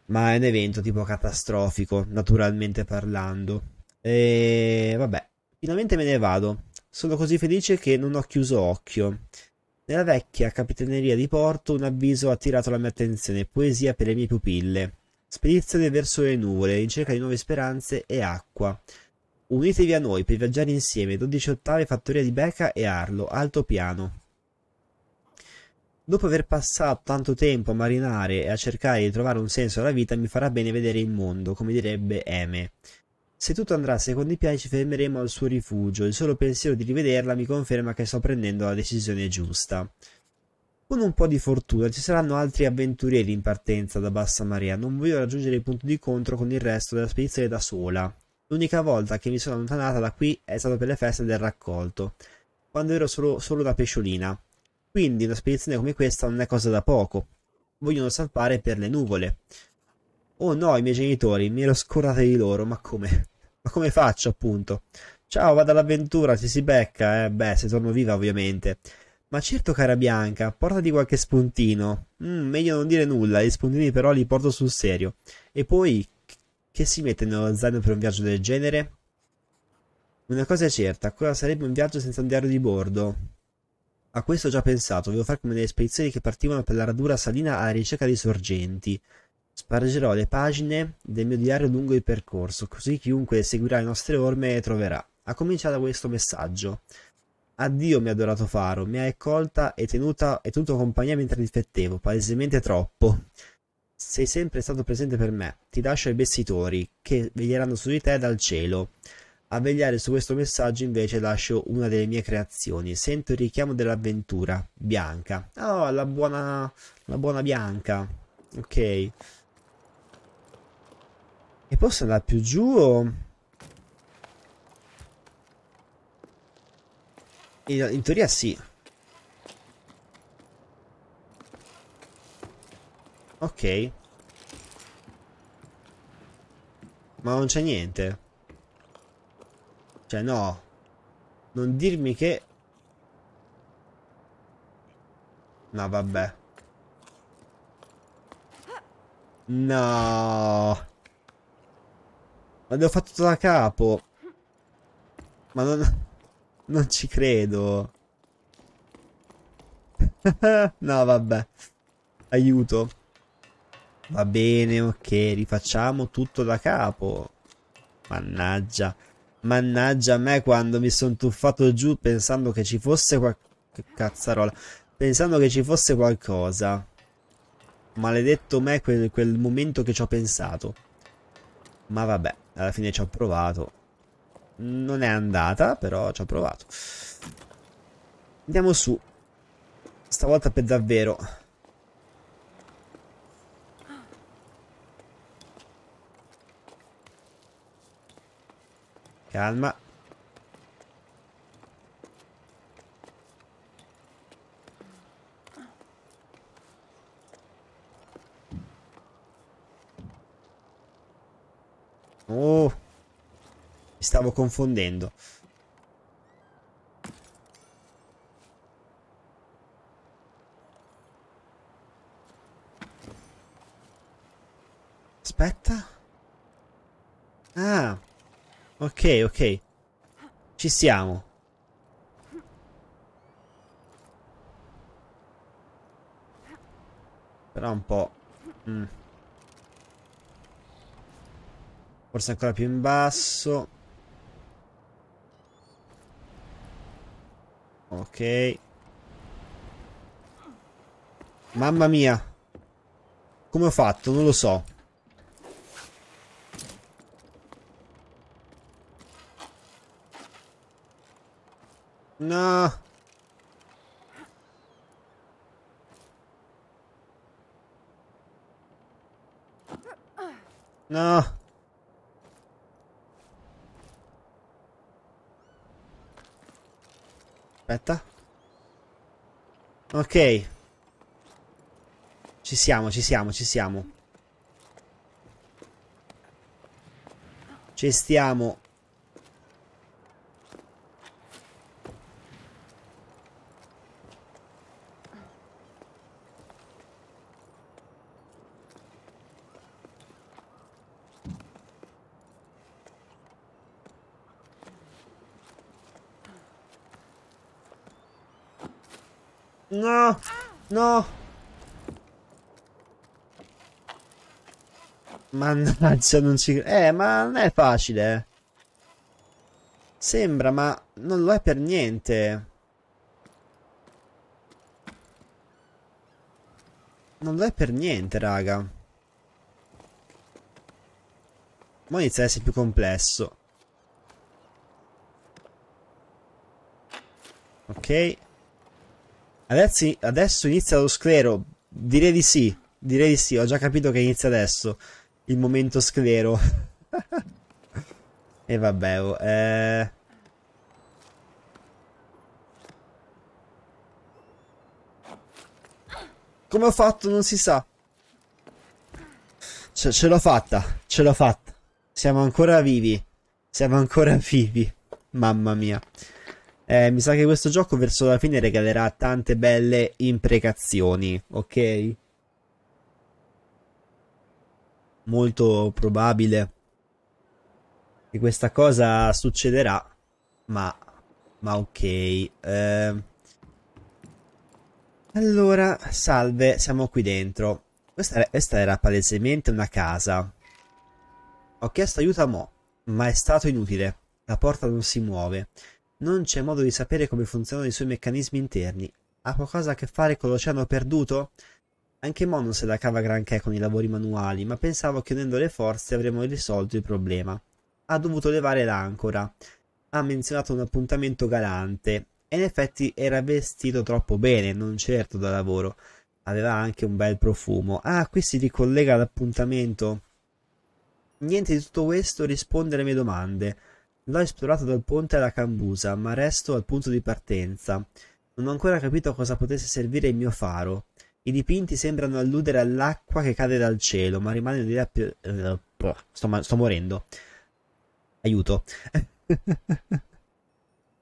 Ma è un evento tipo catastrofico, naturalmente parlando. E vabbè, finalmente me ne vado. Sono così felice che non ho chiuso occhio. Nella vecchia capitaneria di Porto un avviso ha attirato la mia attenzione. Poesia per le mie pupille. Spedizione verso le nuvole, in cerca di nuove speranze e acqua. Unitevi a noi per viaggiare insieme. dodici ottave fattoria di Beca e Arlo, altopiano. Dopo aver passato tanto tempo a marinare e a cercare di trovare un senso alla vita, mi farà bene vedere il mondo, come direbbe Eme. Se tutto andrà secondo i piani ci fermeremo al suo rifugio. Il solo pensiero di rivederla mi conferma che sto prendendo la decisione giusta. Con un po' di fortuna ci saranno altri avventurieri in partenza da bassa marea. Non voglio raggiungere il punto di incontro con il resto della spedizione da sola. L'unica volta che mi sono allontanata da qui è stato per le feste del raccolto, quando ero solo, solo una pesciolina. Quindi una spedizione come questa non è cosa da poco. Vogliono salpare per le nuvole. Oh no, i miei genitori, mi ero scordata di loro, ma come? Ma come faccio, appunto? Ciao, vado all'avventura, ci si becca, eh? Beh, se torno viva, ovviamente. Ma certo, cara Bianca, portati qualche spuntino. Mm, meglio non dire nulla, gli spuntini però li porto sul serio. E poi, che si mette nello zaino per un viaggio del genere? Una cosa è certa, quella sarebbe un viaggio senza un diario di bordo. A questo ho già pensato, volevo fare come delle spedizioni che partivano per la radura salina alla ricerca di sorgenti. Spargerò le pagine del mio diario lungo il percorso, così chiunque seguirà le nostre orme le troverà. A cominciare da questo messaggio. Addio, mio adorato faro, mi hai accolta e tenuta e tenuto compagnia mentre riflettevo, palesemente troppo. Sei sempre stato presente per me, ti lascio ai vestitori, che veglieranno su di te dal cielo. A vegliare su questo messaggio invece lascio una delle mie creazioni. Sento il richiamo dell'avventura, Bianca. Oh, la buona, la buona Bianca. Ok. E posso andare più giù o... In, in teoria sì. Ok. Ma non c'è niente. Cioè no. Non dirmi che... No vabbè. No. Ma l'ho fatto da capo. Ma non... Non ci credo. No vabbè. Aiuto. Va bene, ok. Rifacciamo tutto da capo. Mannaggia. Mannaggia a me quando mi sono tuffato giù pensando che ci fosse qualcosa. Cazzarola. Pensando che ci fosse qualcosa. Maledetto me quel, quel momento che ci ho pensato. Ma vabbè, alla fine ci ho provato. Non è andata, però ci ho provato. Andiamo su. Stavolta per davvero. Calma. Oh, mi stavo confondendo. Aspetta. Ah, ok, ok. Ci siamo. Però un po'... Mm. Forse ancora più in basso. Ok. Mamma mia. Come ho fatto? Non lo so. No. No. Aspetta. Ok. Ci siamo, ci siamo, ci siamo. Ci stiamo. No, no. Mannaggia, non ci... Eh, ma non è facile. Sembra, ma non lo è per niente. Non lo è per niente, raga. Ma inizia ad essere più complesso. Ok. Adesso, adesso inizia lo sclero. Direi di sì. Direi di sì. Ho già capito che inizia adesso. Il momento sclero. E vabbè. Oh, eh... Come ho fatto? Non si sa. Ce, ce l'ho fatta. Ce l'ho fatta. Siamo ancora vivi. Siamo ancora vivi. Mamma mia. Eh, mi sa che questo gioco verso la fine regalerà tante belle imprecazioni, ok? Molto probabile che questa cosa succederà, ma, ma ok. Eh, allora, salve, siamo qui dentro. Questa era, questa era palesemente una casa. Ho chiesto aiuto a Mo, ma è stato inutile. La porta non si muove. Non c'è modo di sapere come funzionano i suoi meccanismi interni. Ha qualcosa a che fare con l'oceano perduto? Anche Mo non se la cava granché con i lavori manuali, ma pensavo che unendo le forze avremmo risolto il problema. Ha dovuto levare l'ancora. Ha menzionato un appuntamento galante. E in effetti era vestito troppo bene, non certo da lavoro. Aveva anche un bel profumo. Ah, qui si ricollega all'appuntamento. Niente di tutto questo risponde alle mie domande. L'ho esplorato dal ponte alla Cambusa, ma resto al punto di partenza. Non ho ancora capito a cosa potesse servire il mio faro. I dipinti sembrano alludere all'acqua che cade dal cielo, ma rimane l'idea più... Uh, sto, sto morendo. Aiuto.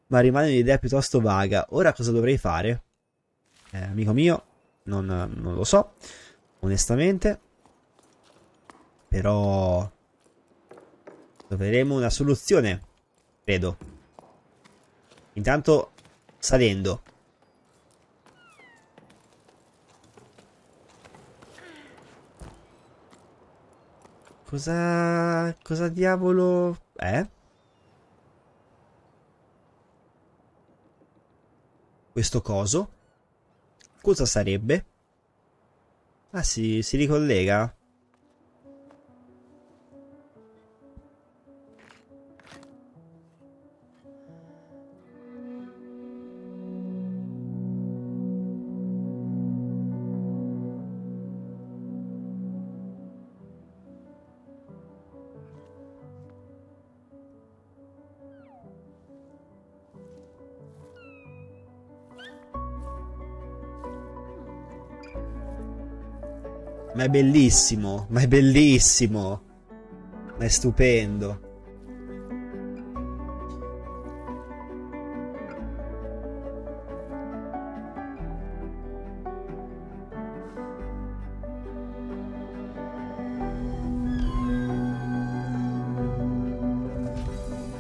Ma rimane un'idea piuttosto vaga. Ora cosa dovrei fare? Eh, amico mio, non, non lo so, onestamente. Però... troveremo una soluzione, credo. Intanto, salendo. Cosa... cosa diavolo... eh? Questo coso? Cosa sarebbe? Ah sì, si ricollega. Ma è bellissimo, ma è bellissimo, ma è stupendo.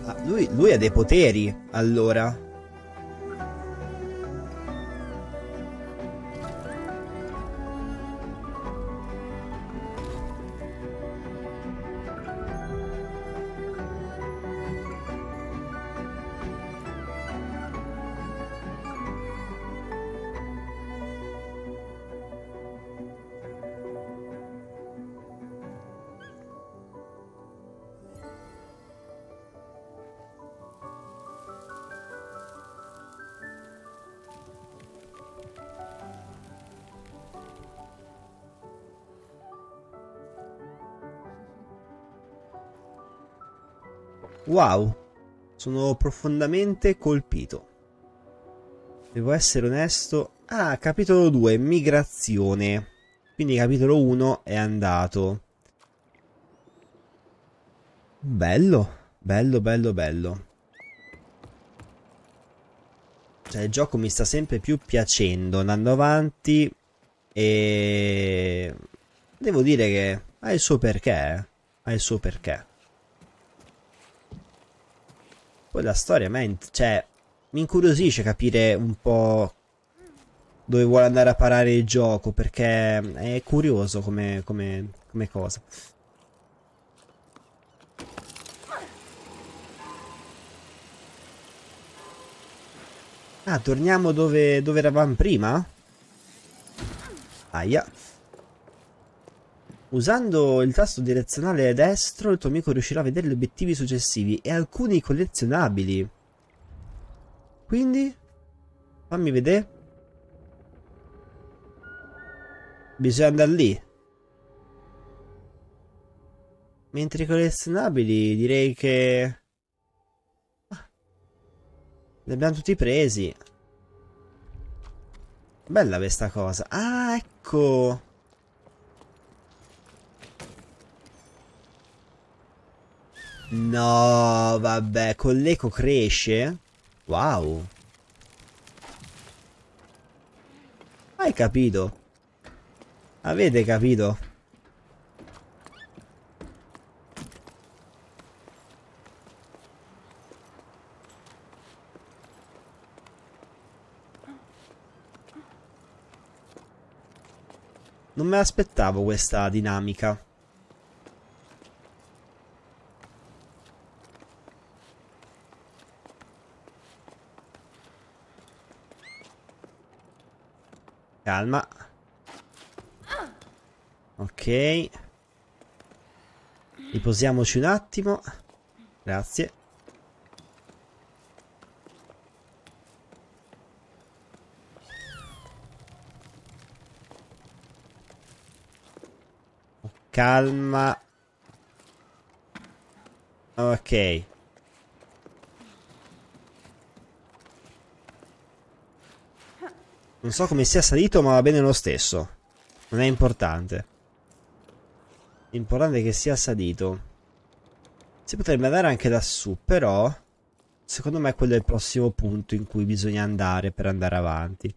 Ah, lui, lui ha dei poteri, allora. Wow, sono profondamente colpito. Devo essere onesto. Ah, capitolo due, migrazione. Quindi capitolo uno è andato. Bello, bello, bello, bello. Cioè, il gioco mi sta sempre più piacendo, andando avanti. E... devo dire che ha il suo perché. Ha il suo perché. Poi la storia, mente, cioè, mi incuriosisce capire un po' dove vuole andare a parare il gioco, perché è curioso come, come, come cosa. Ah, torniamo dove, dove eravamo prima? Aia. Usando il tasto direzionale destro, il tuo amico riuscirà a vedere gli obiettivi successivi e alcuni collezionabili. Quindi, fammi vedere. Bisogna andare lì. Mentre i collezionabili, direi che... ah, li abbiamo tutti presi. Bella questa cosa. Ah, ecco... no, vabbè, con l'eco cresce? Wow. Hai capito? Avete capito? Non me l'aspettavo questa dinamica. Calma. Ok. Riposiamoci un attimo. Grazie. Calma. Ok. Non so come sia salito, ma va bene lo stesso. Non è importante. L'importante è che sia salito. Si potrebbe andare anche lassù, però... secondo me quello è il prossimo punto in cui bisogna andare per andare avanti.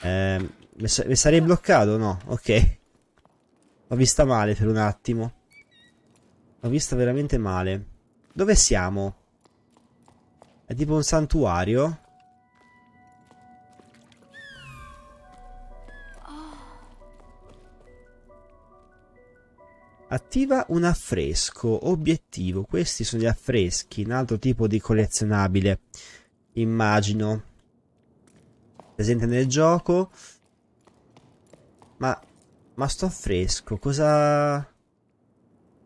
Eh, mi sarei bloccato? No, ok. L'ho vista male per un attimo. L'ho vista veramente male. Dove siamo? È tipo un santuario. Attiva un affresco. Obiettivo. Questi sono gli affreschi. Un altro tipo di collezionabile, immagino, presente nel gioco. Ma... ma sto affresco cosa...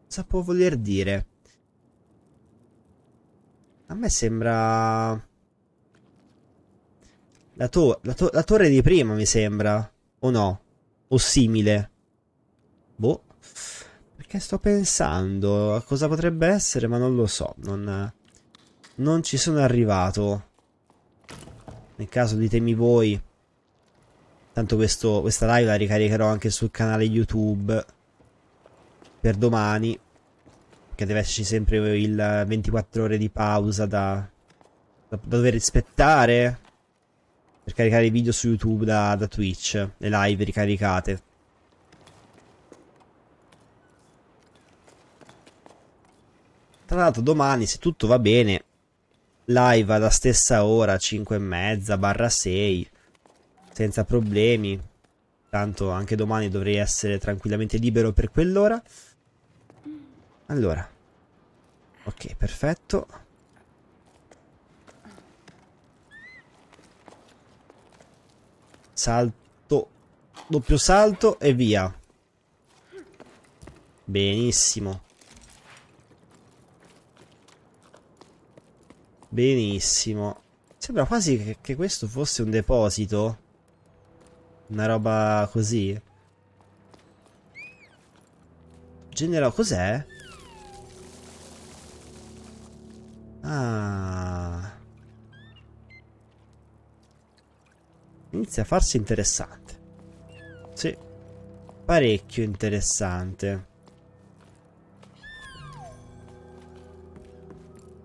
cosa può voler dire? A me sembra... La, to la, to la torre di prima, mi sembra. O no? O simile. Boh. Perché sto pensando a cosa potrebbe essere, ma non lo so. Non, non ci sono arrivato. Nel caso ditemi voi. Tanto questo, questa live la ricaricherò anche sul canale YouTube per domani. Che deve esserci sempre il ventiquattro ore di pausa da, da dover rispettare per caricare i video su YouTube da, da Twitch, le live ricaricate. Tra l'altro domani, se tutto va bene, live alla stessa ora, cinque e mezza barra sei, senza problemi. Tanto anche domani dovrei essere tranquillamente libero per quell'ora. Allora, ok, perfetto. Salto, doppio salto e via. Benissimo. Benissimo. Sembra quasi che, che questo fosse un deposito. Una roba così. Genera... cos'è? Ah. Inizia a farsi interessante. Sì. Parecchio interessante.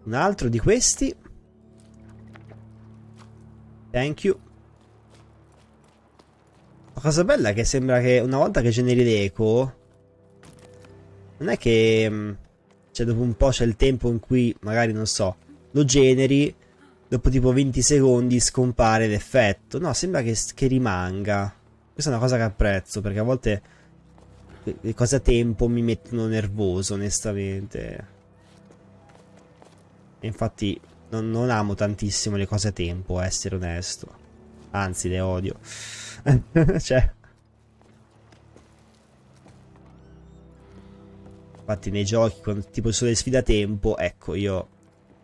Un altro di questi. Thank you. La cosa bella è che sembra che una volta che generi l'eco, non è che... cioè dopo un po' c'è il tempo in cui magari, non so, lo generi, dopo tipo venti secondi scompare l'effetto. No, sembra che, che rimanga. Questa è una cosa che apprezzo, perché a volte le cose a tempo mi mettono nervoso, onestamente. E infatti non, non amo tantissimo le cose a tempo, a essere onesto. Anzi, le odio. Cioè... infatti nei giochi, quando tipo ci sono le sfide a tempo, ecco, io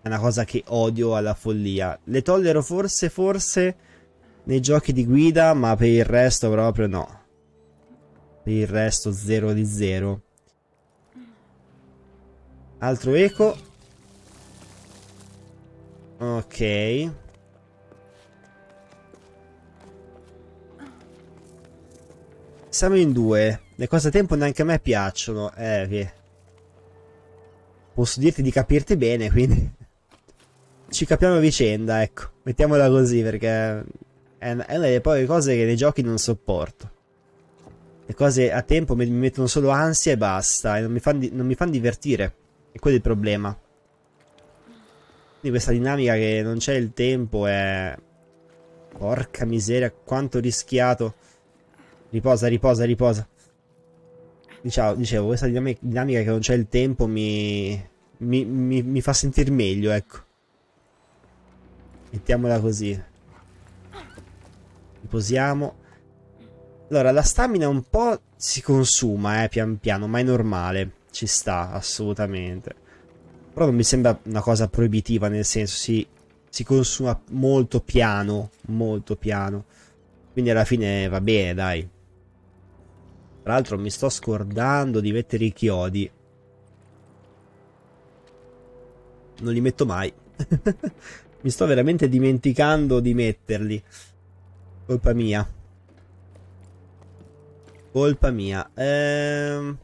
è una cosa che odio alla follia. Le tollero forse, forse nei giochi di guida, ma per il resto proprio no. Per il resto zero di zero. Altro eco. Ok. Siamo in due. Le cose a tempo neanche a me piacciono. Eh, che... posso dirti di capirti bene, quindi ci capiamo a vicenda, ecco, mettiamola così, perché è una delle poche cose che nei giochi non sopporto. Le cose a tempo mi mettono solo ansia e basta, e non mi fanno, non mi fanno divertire, e quello è il problema. Quindi questa dinamica che non c'è il tempo è... porca miseria, quanto rischiato. Riposa, riposa, riposa. Diciamo, dicevo, questa dinamica che non c'è il tempo mi mi, mi mi fa sentir meglio, ecco. Mettiamola così. Riposiamo. Allora, la stamina un po' si consuma, eh, pian piano, ma è normale. Ci sta, assolutamente. Però non mi sembra una cosa proibitiva, nel senso, si, si consuma molto piano, molto piano. Quindi alla fine va bene, dai. Tra l'altro mi sto scordando di mettere i chiodi. Non li metto mai. Mi sto veramente dimenticando di metterli. Colpa mia. Colpa mia. Ehm...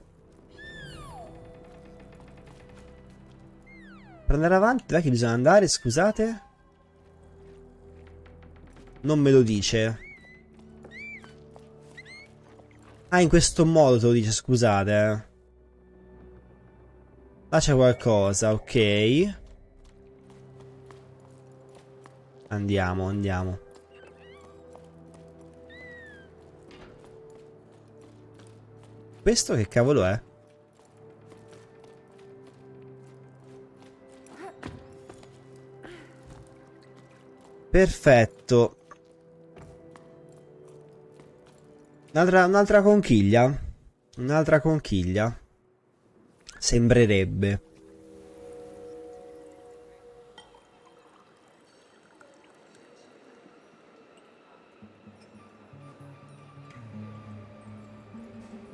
Per andare avanti, dai, che bisogna andare, scusate. Non me lo dice. Ah, in questo modo te lo dice, scusate. Là c'è qualcosa, ok. Andiamo, andiamo. Questo che cavolo è? Perfetto. Un'altra un'altra conchiglia. Un'altra conchiglia. Sembrerebbe.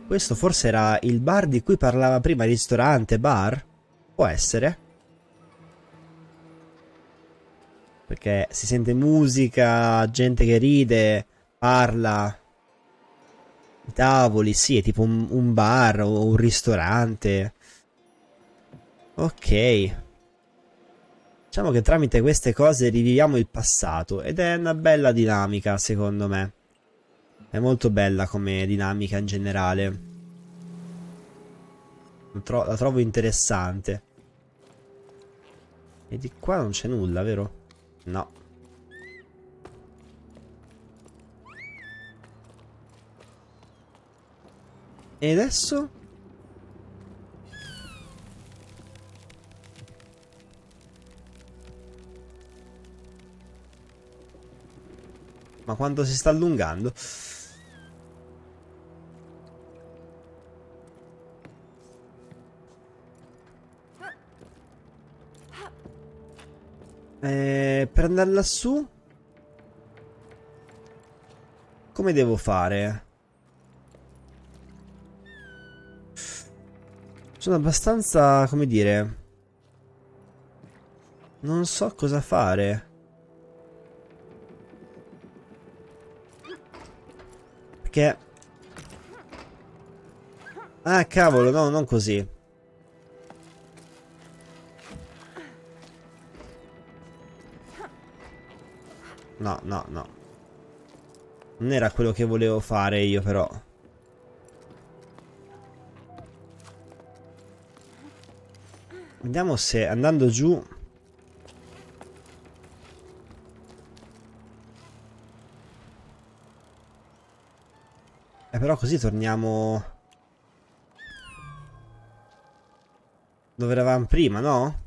Questo forse era il bar di cui parlava prima, ristorante, bar? Può essere. Perché si sente musica, gente che ride, parla. I tavoli, sì, è tipo un, un bar o un ristorante. Ok. Diciamo che tramite queste cose riviviamo il passato ed è una bella dinamica, secondo me. È molto bella come dinamica in generale. La, tro- la trovo interessante. E di qua non c'è nulla, vero? No. E adesso? Ma quanto si sta allungando? Eh, per andare lassù? Come devo fare? Sono abbastanza, come dire... Non so cosa fare. Perché... Ah, cavolo, no, non così. No, no, no. Non era quello che volevo fare io, però. Vediamo se andando giù... Eh, però così torniamo... Dove eravamo prima, no?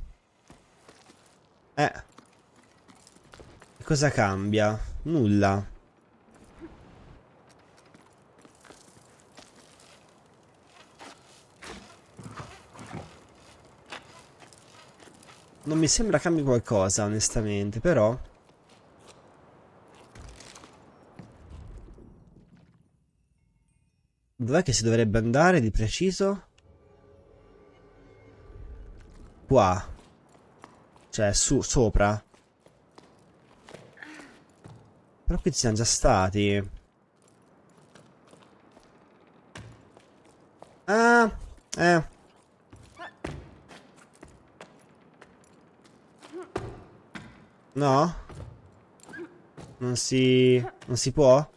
Eh. Cosa cambia? Nulla. Non mi sembra cambi qualcosa, onestamente, però... Dov'è che si dovrebbe andare di preciso? Qua. Cioè, su, sopra. Però qui ci siamo già stati. Ah, eh. No? Non si... Non si può?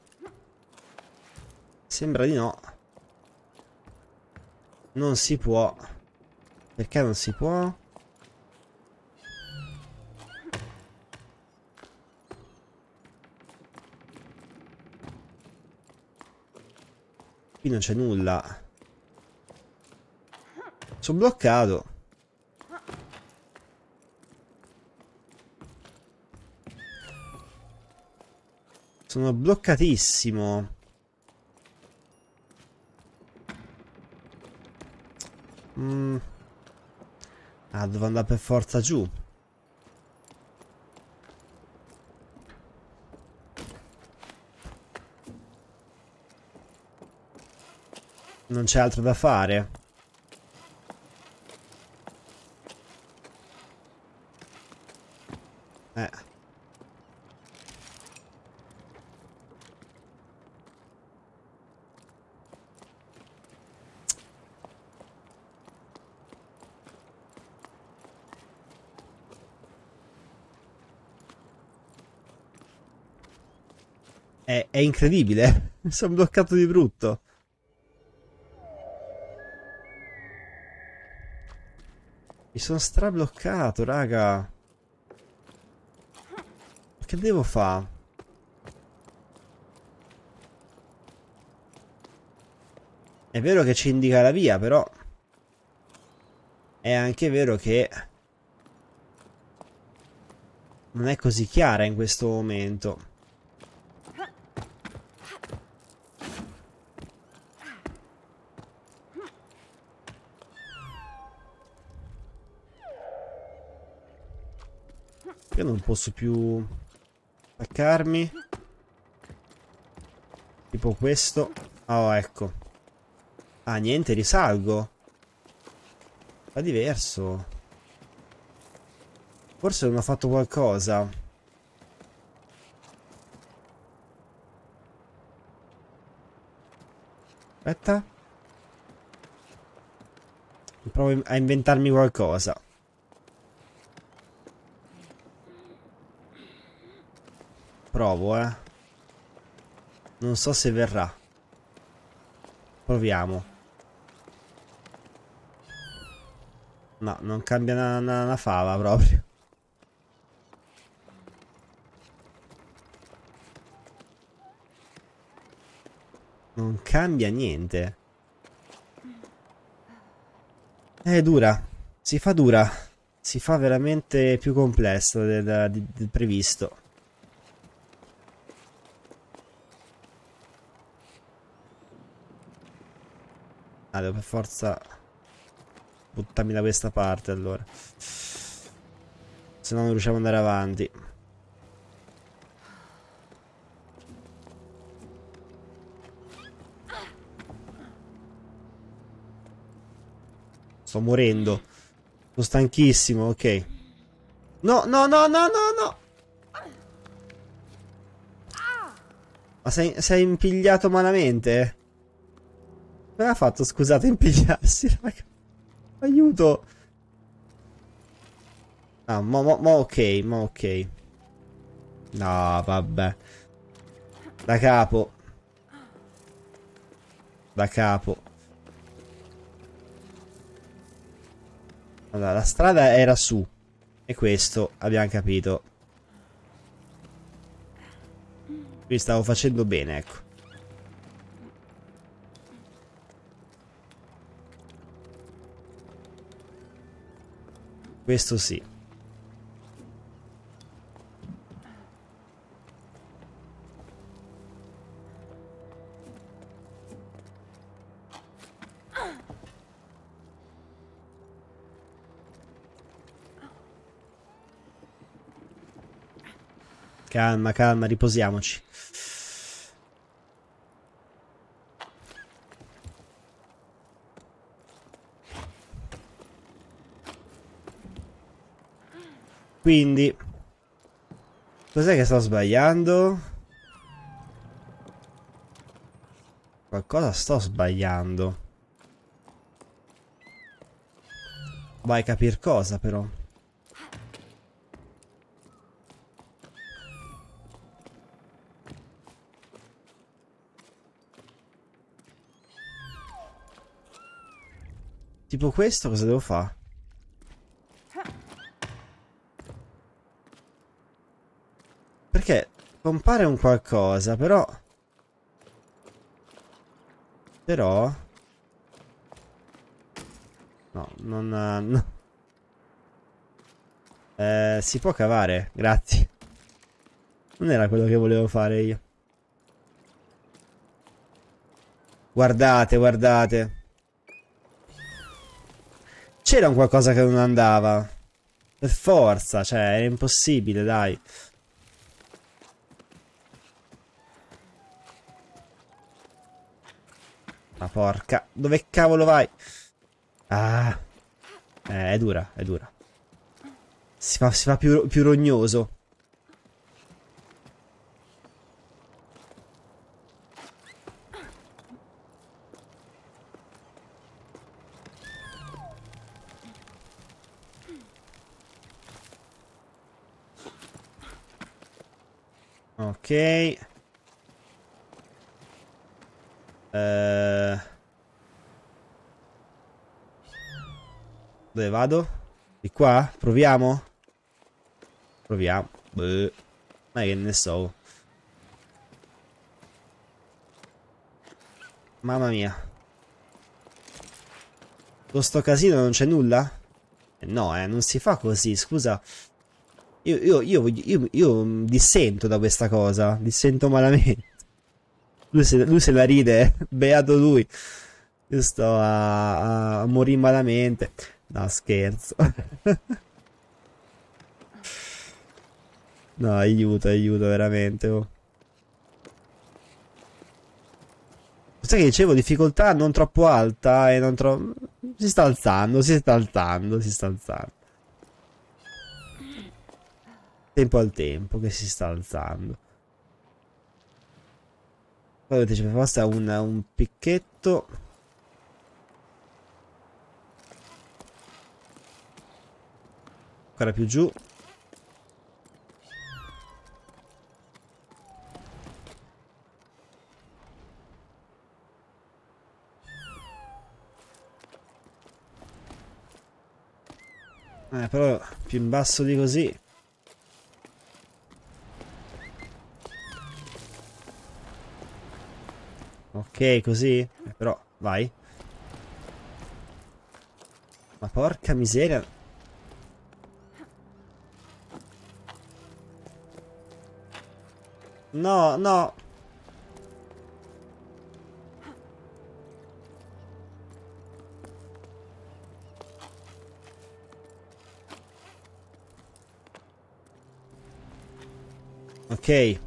Sembra di no. Non si può. Perché non si può? Qui non c'è nulla. Sono bloccato. Sono bloccatissimo. Mm. Ah, devo andare per forza giù. Non c'è altro da fare. Eh. è, è incredibile. Mi sono bloccato di brutto. Mi sono strabloccato, raga. Ma che devo fare? È vero che ci indica la via, però è anche vero che non è così chiara in questo momento. Io non posso più attaccarmi. Tipo questo. Oh, ecco. Ah, niente, risalgo. Fa diverso. Forse non ho fatto qualcosa. Aspetta. Provo a inventarmi qualcosa. Provo, eh. Non so se verrà. Proviamo. No, non cambia una, una, una fava proprio. Non cambia niente. È dura. Si fa dura. Si fa veramente più complesso del, del, del previsto. Ah, devo per forza... buttami da questa parte allora. Se no non riusciamo ad andare avanti. Sto morendo. Sono stanchissimo, ok. No, no, no, no, no, no. Ma sei, sei impigliato malamente? Come ha fatto, scusate, impigliarsi, raga? Aiuto. Ah, ma ok, ma ok. No, vabbè. Da capo. Da capo. Allora, la strada era su. E questo abbiamo capito. Qui stavo facendo bene, ecco. Questo sì. Calma, calma, riposiamoci. Quindi, cos'è che sto sbagliando? Qualcosa sto sbagliando. Vai a capir cosa però. Tipo questo cosa devo fare? Perché compare un qualcosa, però... Però... No, non... No. Eh, si può cavare, grazie. Non era quello che volevo fare io. Guardate, guardate. C'era un qualcosa che non andava. Per forza, cioè, era impossibile, dai. Ma porca, dove cavolo vai? Ah, eh, è dura, è dura. Si fa, si fa più, più rognoso. Ok. Dove vado? Di qua? Proviamo? Proviamo. Beh. Ma che ne so. Mamma mia. Con sto casino non c'è nulla? Eh no, eh, non si fa così, scusa. Io, io, io, io, io dissento da questa cosa. Dissento malamente. Lui se, lui se la ride, eh. Beato lui. Io sto a, a morire malamente. No, scherzo. No, aiuto, aiuto, veramente. Oh. Sai che dicevo, difficoltà non troppo alta e non troppo... Si sta alzando, si sta alzando, si sta alzando. Tempo al tempo che si sta alzando. Poi dovete c'è basta un, un picchetto. Ancora più giù. Eh, però più in basso di così. Ok, così. Eh, però, vai. Ma porca miseria. No, no. Ok. E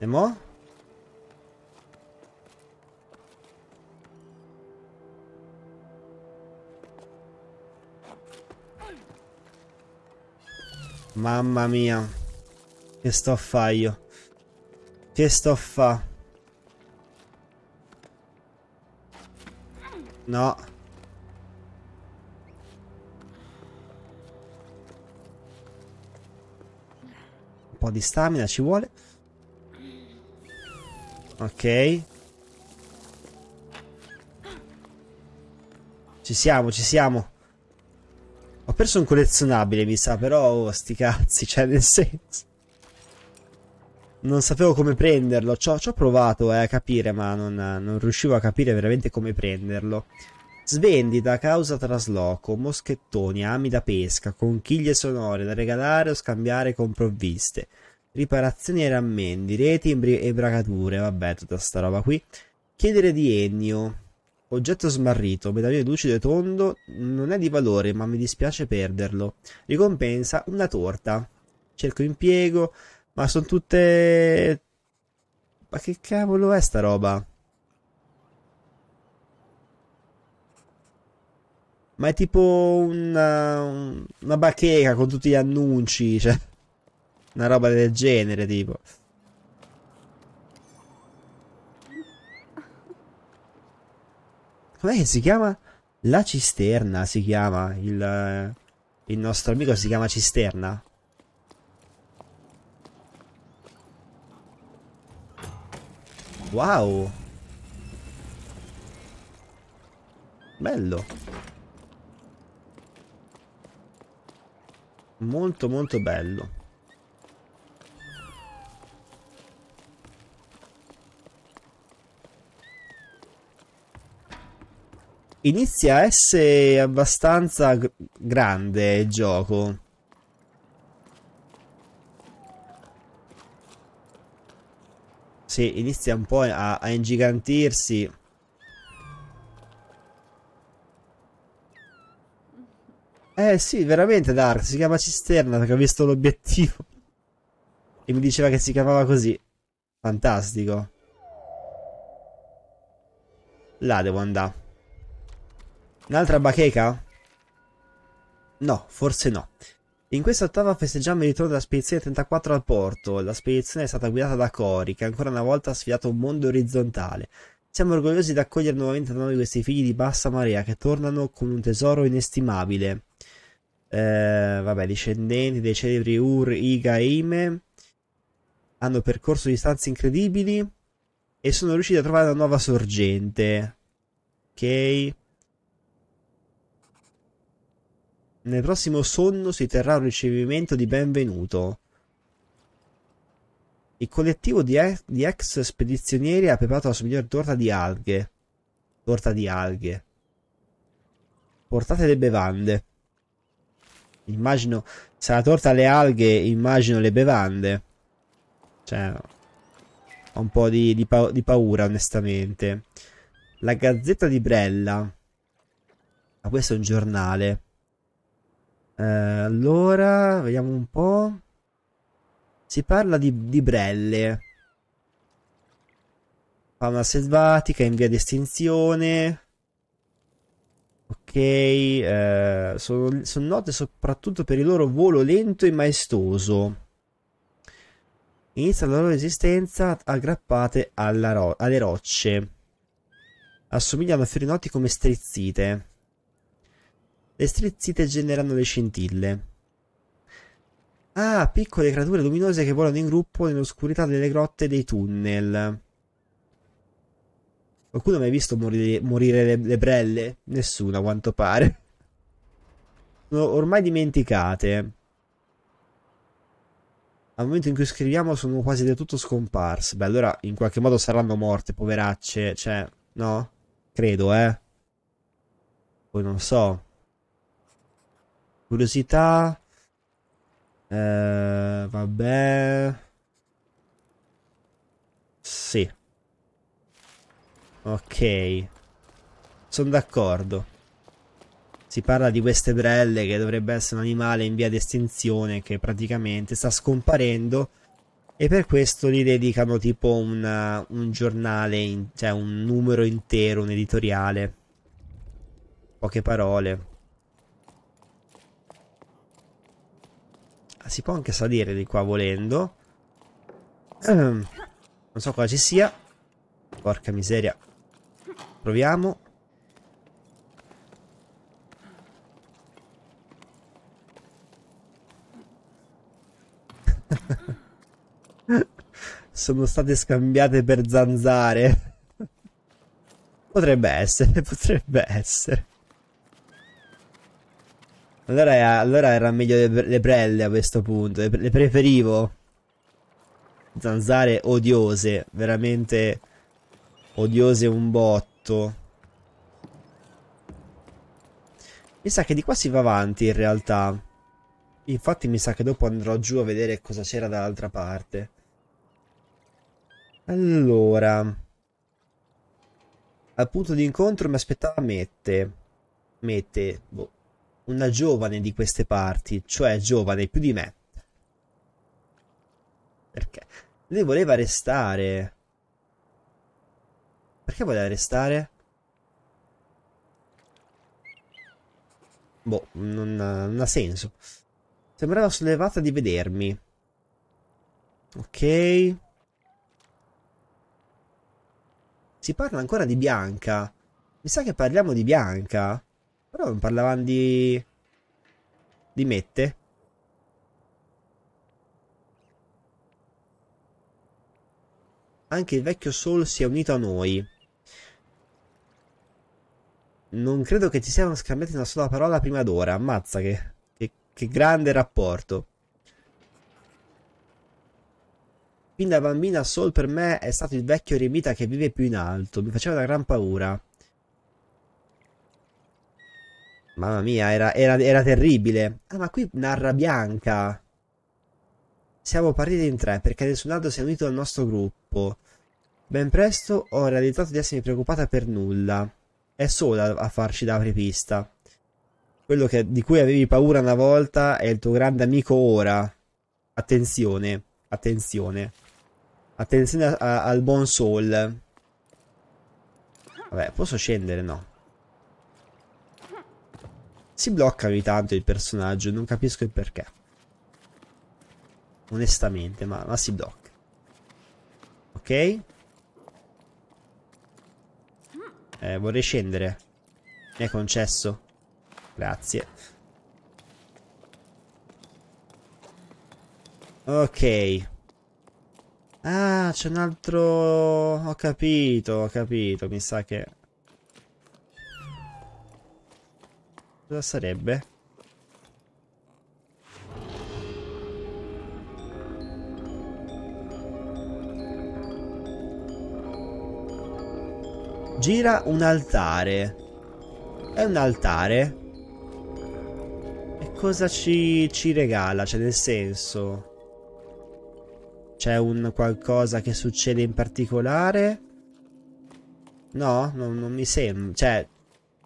mo? Mamma mia. Che sto a fa io? Che sto a fa? No. Un po' di stamina ci vuole. Ok. Ci siamo, ci siamo. Ho perso un collezionabile, mi sa, però oh, sti cazzi, cioè nel senso. Non sapevo come prenderlo, ci ho, ci ho provato eh, a capire, ma non, non riuscivo a capire veramente come prenderlo. Svendita, causa trasloco, moschettoni, ami da pesca, conchiglie sonore da regalare o scambiare con provviste, riparazioni e rammendi, reti e bragature, vabbè tutta sta roba qui. Chiedere di Ennio, oggetto smarrito, medaglione lucido e tondo, non è di valore ma mi dispiace perderlo. Ricompensa, una torta, cerco impiego... Ma sono tutte... Ma che cavolo è sta roba? Ma è tipo una... una bacheca con tutti gli annunci, cioè... Una roba del genere, tipo. Com'è che si chiama? La cisterna si chiama. Il, il nostro amico si chiama Cisterna. Wow! Bello! Molto molto bello! Inizia a essere abbastanza gr- grande il gioco. Sì, inizia un po' a, a ingigantirsi. Eh sì, veramente Dark, si chiama Cisterna perché ho visto l'obiettivo. E mi diceva che si chiamava così. Fantastico. Là devo andare. Un'altra bacheca? No, forse no. In questa ottava festeggiamo il ritorno della spedizione trentaquattro al porto. La spedizione è stata guidata da Cory, che ancora una volta ha sfidato un mondo orizzontale. Siamo orgogliosi di accogliere nuovamente da noi questi figli di bassa marea che tornano con un tesoro inestimabile. Eh, vabbè, discendenti dei celebri Ur, Iga e Ime. hanno percorso distanze incredibili e sono riusciti a trovare una nuova sorgente. Ok. Nel prossimo sonno si terrà un ricevimento di benvenuto. Il collettivo di ex, di ex spedizionieri ha preparato la sua miglior torta di alghe. Torta di alghe. Portate le bevande. Immagino, se la torta alle alghe, immagino le bevande. Cioè, ho un po' di, di, pa di paura, onestamente. La Gazzetta di Brella. Ma questo è un giornale. Eh, allora, vediamo un po'. Si parla di, di Brelle. Fauna selvatica in via di estinzione. Ok, eh, sono, sono note soprattutto per il loro volo lento e maestoso. Inizia la loro esistenza aggrappate alla ro alle rocce. Assomigliano a fiori noti come strizzite. Le strizzite generano le scintille. Ah, piccole creature luminose che volano in gruppo nell'oscurità delle grotte e dei tunnel. Qualcuno ha mai visto morire, morire le, le brelle? Nessuno, a quanto pare. Sono ormai dimenticate. Al momento in cui scriviamo sono quasi del tutto scomparse. Beh, allora in qualche modo saranno morte, poveracce. Cioè, no? Credo, eh. Poi non so. Curiosità. Eh, vabbè. Sì. Ok, sono d'accordo. Si parla di queste brelle, che dovrebbe essere un animale in via di estinzione, che praticamente sta scomparendo, e per questo gli dedicano tipo una, un giornale, in, cioè un numero intero, un editoriale. Poche parole. Si può anche salire di qua volendo. Non so cosa ci sia. Porca miseria. Proviamo. Sono state scambiate per zanzare. Potrebbe essere, potrebbe essere. Allora, allora era meglio le, le brelle a questo punto. Le, le preferivo. Zanzare odiose. Veramente odiose un botto. Mi sa che di qua si va avanti in realtà. Infatti mi sa che dopo andrò giù a vedere cosa c'era dall'altra parte. Allora, al punto di incontro mi aspettava Mette. Mette, boh, una giovane di queste parti, cioè giovane più di me. Perché? Lei voleva restare. Perché voleva restare? Boh, non ha, non ha senso. Sembrava sollevata di vedermi. Ok. Si parla ancora di Bianca. Mi sa che parliamo di Bianca. Però non parlavamo di... di Mette. Anche il vecchio Sol si è unito a noi. Non credo che ci siano scambiati una sola parola prima d'ora. Ammazza che, che, che grande rapporto. Fin da bambina Sol per me è stato il vecchio eremita che vive più in alto. Mi faceva una gran paura. Mamma mia, era, era, era terribile. Ah, ma qui narra Bianca. Siamo partiti in tre perché Desunado si è unito al nostro gruppo. Ben presto ho realizzato di essermi preoccupata per nulla. È sola a farci da apripista. Quello che, di cui avevi paura una volta è il tuo grande amico ora. Attenzione, attenzione. Attenzione a, a, al buon Sol. Vabbè, posso scendere, no? Si blocca ogni tanto il personaggio, non capisco il perché. Onestamente, ma, ma si blocca. Ok? Eh, vorrei scendere. Mi è concesso? Grazie. Ok. Ah, c'è un altro... Ho capito, ho capito. Mi sa che... Cosa sarebbe? Gira un altare. È un altare. E cosa ci, ci regala? Cioè, nel senso... C'è un qualcosa che succede in particolare? No, non, non mi sembra. Cioè,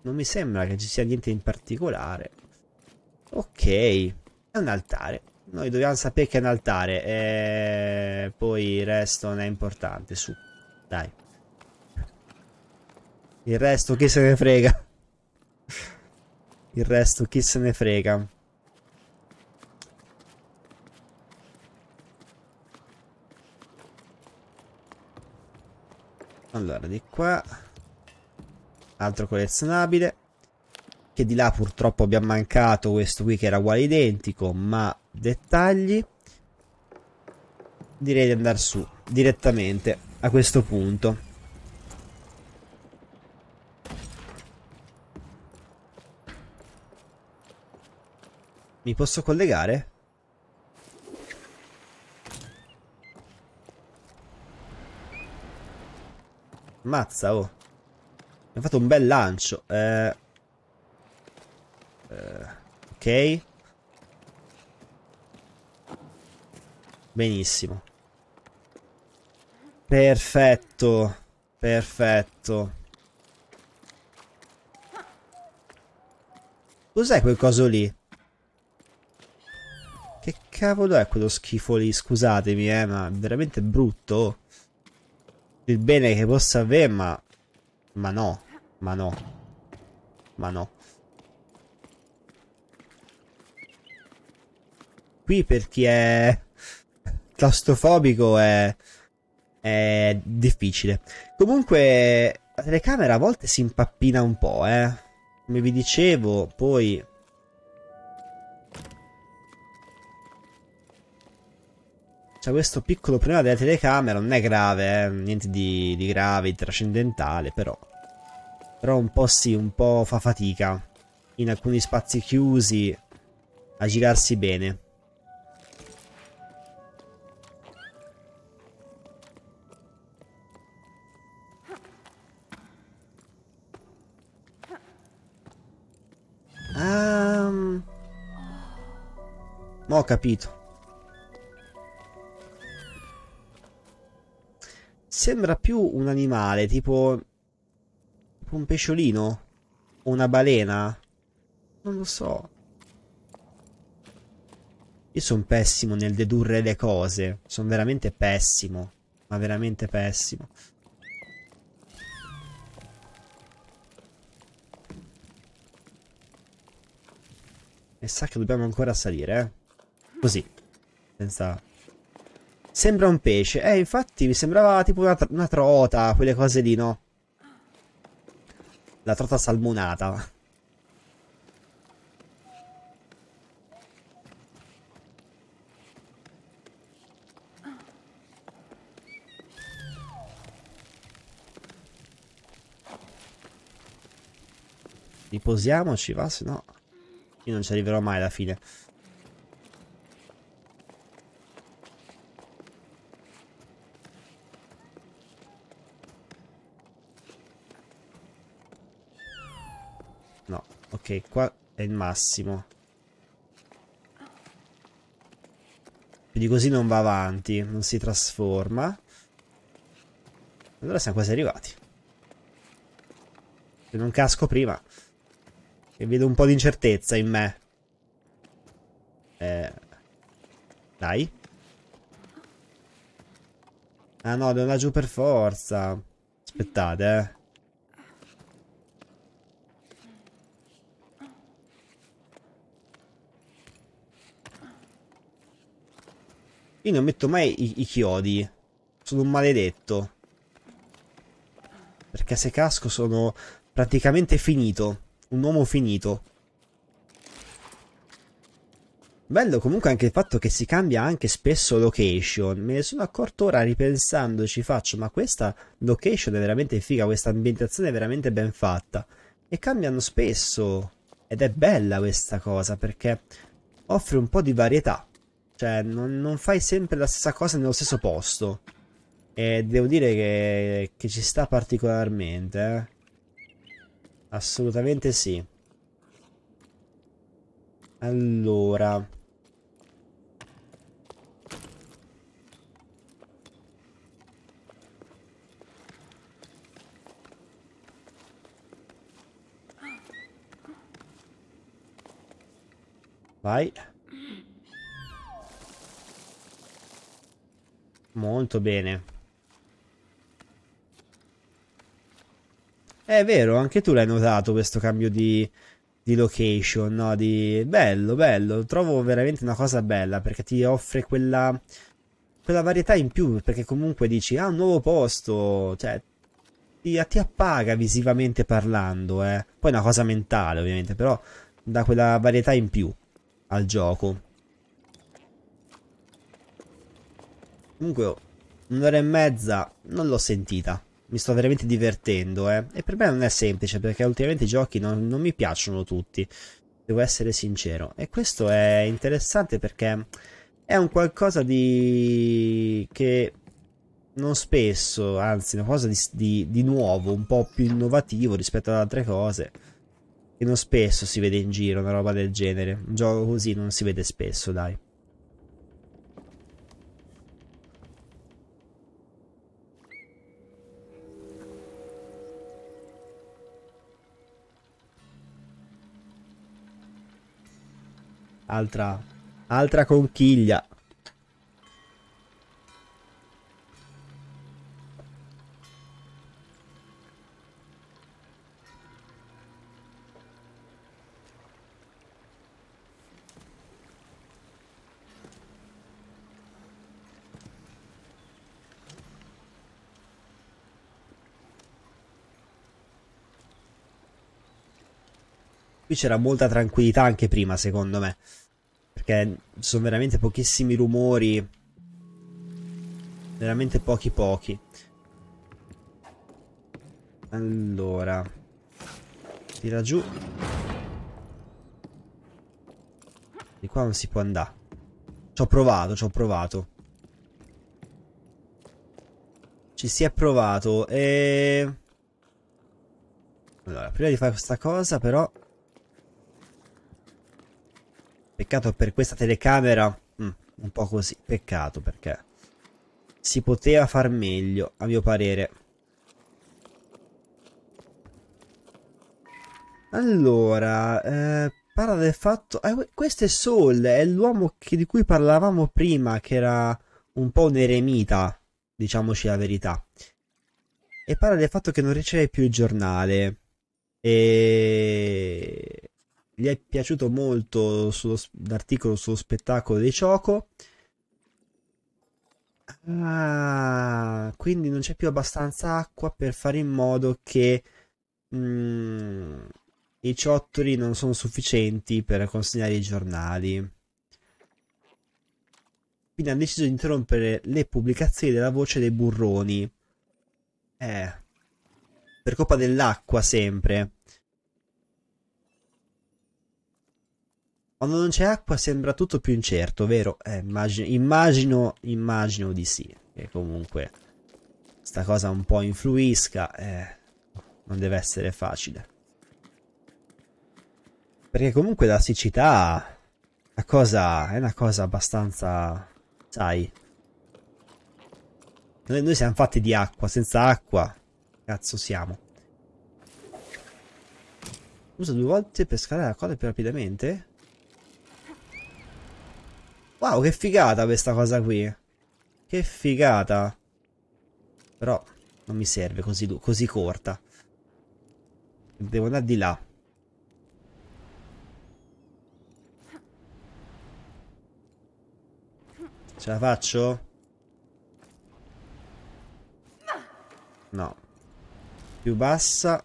non mi sembra che ci sia niente in particolare. Ok, è un altare. Noi dobbiamo sapere che è un altare. E poi il resto non è importante. Su, dai. Il resto chi se ne frega. Il resto chi se ne frega. Allora, di qua. Altro collezionabile. Che di là purtroppo abbiamo mancato questo qui che era uguale identico. Ma dettagli. Direi di andare su direttamente a questo punto. Mi posso collegare? Mazza, oh. Mi ha fatto un bel lancio. Eh... Eh, ok. Benissimo. Perfetto. Perfetto. Cos'è quel coso lì? Che cavolo è quello schifo lì? Scusatemi, eh, ma è veramente brutto. Il bene che possa avere, ma... Ma no, ma no, ma no. Qui per chi è claustrofobico è... è difficile. Comunque, la telecamera a volte si impappina un po', eh. Come vi dicevo, poi... Questo piccolo problema della telecamera non è grave, eh? Niente di, di grave, di trascendentale, però però un po' sì, un po' fa fatica in alcuni spazi chiusi a girarsi bene. Ah, ho capito. Sembra più un animale, tipo un pesciolino o una balena. Non lo so. Io sono pessimo nel dedurre le cose. Sono veramente pessimo. Ma veramente pessimo. E sa che dobbiamo ancora salire, eh? Così. Senza... Sembra un pesce. Eh, infatti mi sembrava tipo una, tr una trota, quelle cose lì, no? La trota salmonata. Riposiamoci, va, se no... Io non ci arriverò mai alla fine. Ok, qua è il massimo. Quindi così non va avanti, non si trasforma. Allora siamo quasi arrivati. Se non casco prima. E vedo un po' di incertezza in me. Eh, dai. Ah no, devo andare giù per forza. Aspettate, eh. Io non metto mai i, i chiodi. Sono un maledetto. Perché se casco sono praticamente finito. Un uomo finito. Bello comunque anche il fatto che si cambia anche spesso location. Me ne sono accorto ora ripensandoci, faccio ma questa location è veramente figa, questa ambientazione è veramente ben fatta. E cambiano spesso ed è bella questa cosa perché offre un po' di varietà. Cioè non, non fai sempre la stessa cosa nello stesso posto. E devo dire che, che ci sta particolarmente, eh? Assolutamente sì. Allora, vai. Molto bene. È vero, anche tu l'hai notato questo cambio di, di location, no? Di... Bello, bello. Trovo veramente una cosa bella perché ti offre quella, quella varietà in più, perché comunque dici, ah, un nuovo posto, cioè ti, ti appaga visivamente parlando, eh. Poi è una cosa mentale ovviamente, però dà quella varietà in più al gioco. Comunque un'ora e mezza non l'ho sentita, mi sto veramente divertendo, eh. E per me non è semplice perché ultimamente i giochi non, non mi piacciono tutti, devo essere sincero. E questo è interessante perché è un qualcosa di... che non spesso, anzi una cosa di, di, di nuovo, un po' più innovativo rispetto ad altre cose, che non spesso si vede in giro una roba del genere. Un gioco così non si vede spesso, dai. Altra, altra conchiglia. Qui c'era molta tranquillità anche prima, secondo me, perché sono veramente pochissimi rumori, veramente pochi pochi. Allora, tira giù. Di qua non si può andare. Ci ho provato, ci ho provato. Ci si è provato e... Allora, prima di fare questa cosa però... Peccato per questa telecamera, mm, un po' così, peccato perché si poteva far meglio, a mio parere. Allora, eh, parla del fatto... Eh, questo è Saul, è l'uomo di cui parlavamo prima, che era un po' un eremita, diciamoci la verità. E parla del fatto che non riceve più il giornale. E... gli è piaciuto molto l'articolo sullo spettacolo dei Choco. Ah, quindi non c'è più abbastanza acqua per fare in modo che mm, i ciottoli non sono sufficienti per consegnare i giornali. Quindi hanno deciso di interrompere le pubblicazioni della voce dei burroni. Eh, per colpa dell'acqua sempre. Quando non c'è acqua sembra tutto più incerto, vero? Eh, immagino, immagino, immagino di sì. Che comunque sta cosa un po' influisca, eh, non deve essere facile. Perché comunque la siccità la cosa, è una cosa abbastanza... sai... Noi, noi siamo fatti di acqua, senza acqua cazzo siamo. Usa due volte per scalare la coda più rapidamente? Wow, che figata questa cosa qui. Che figata. Però non mi serve così, così corta. Devo andare di là. Ce la faccio? No. Più bassa.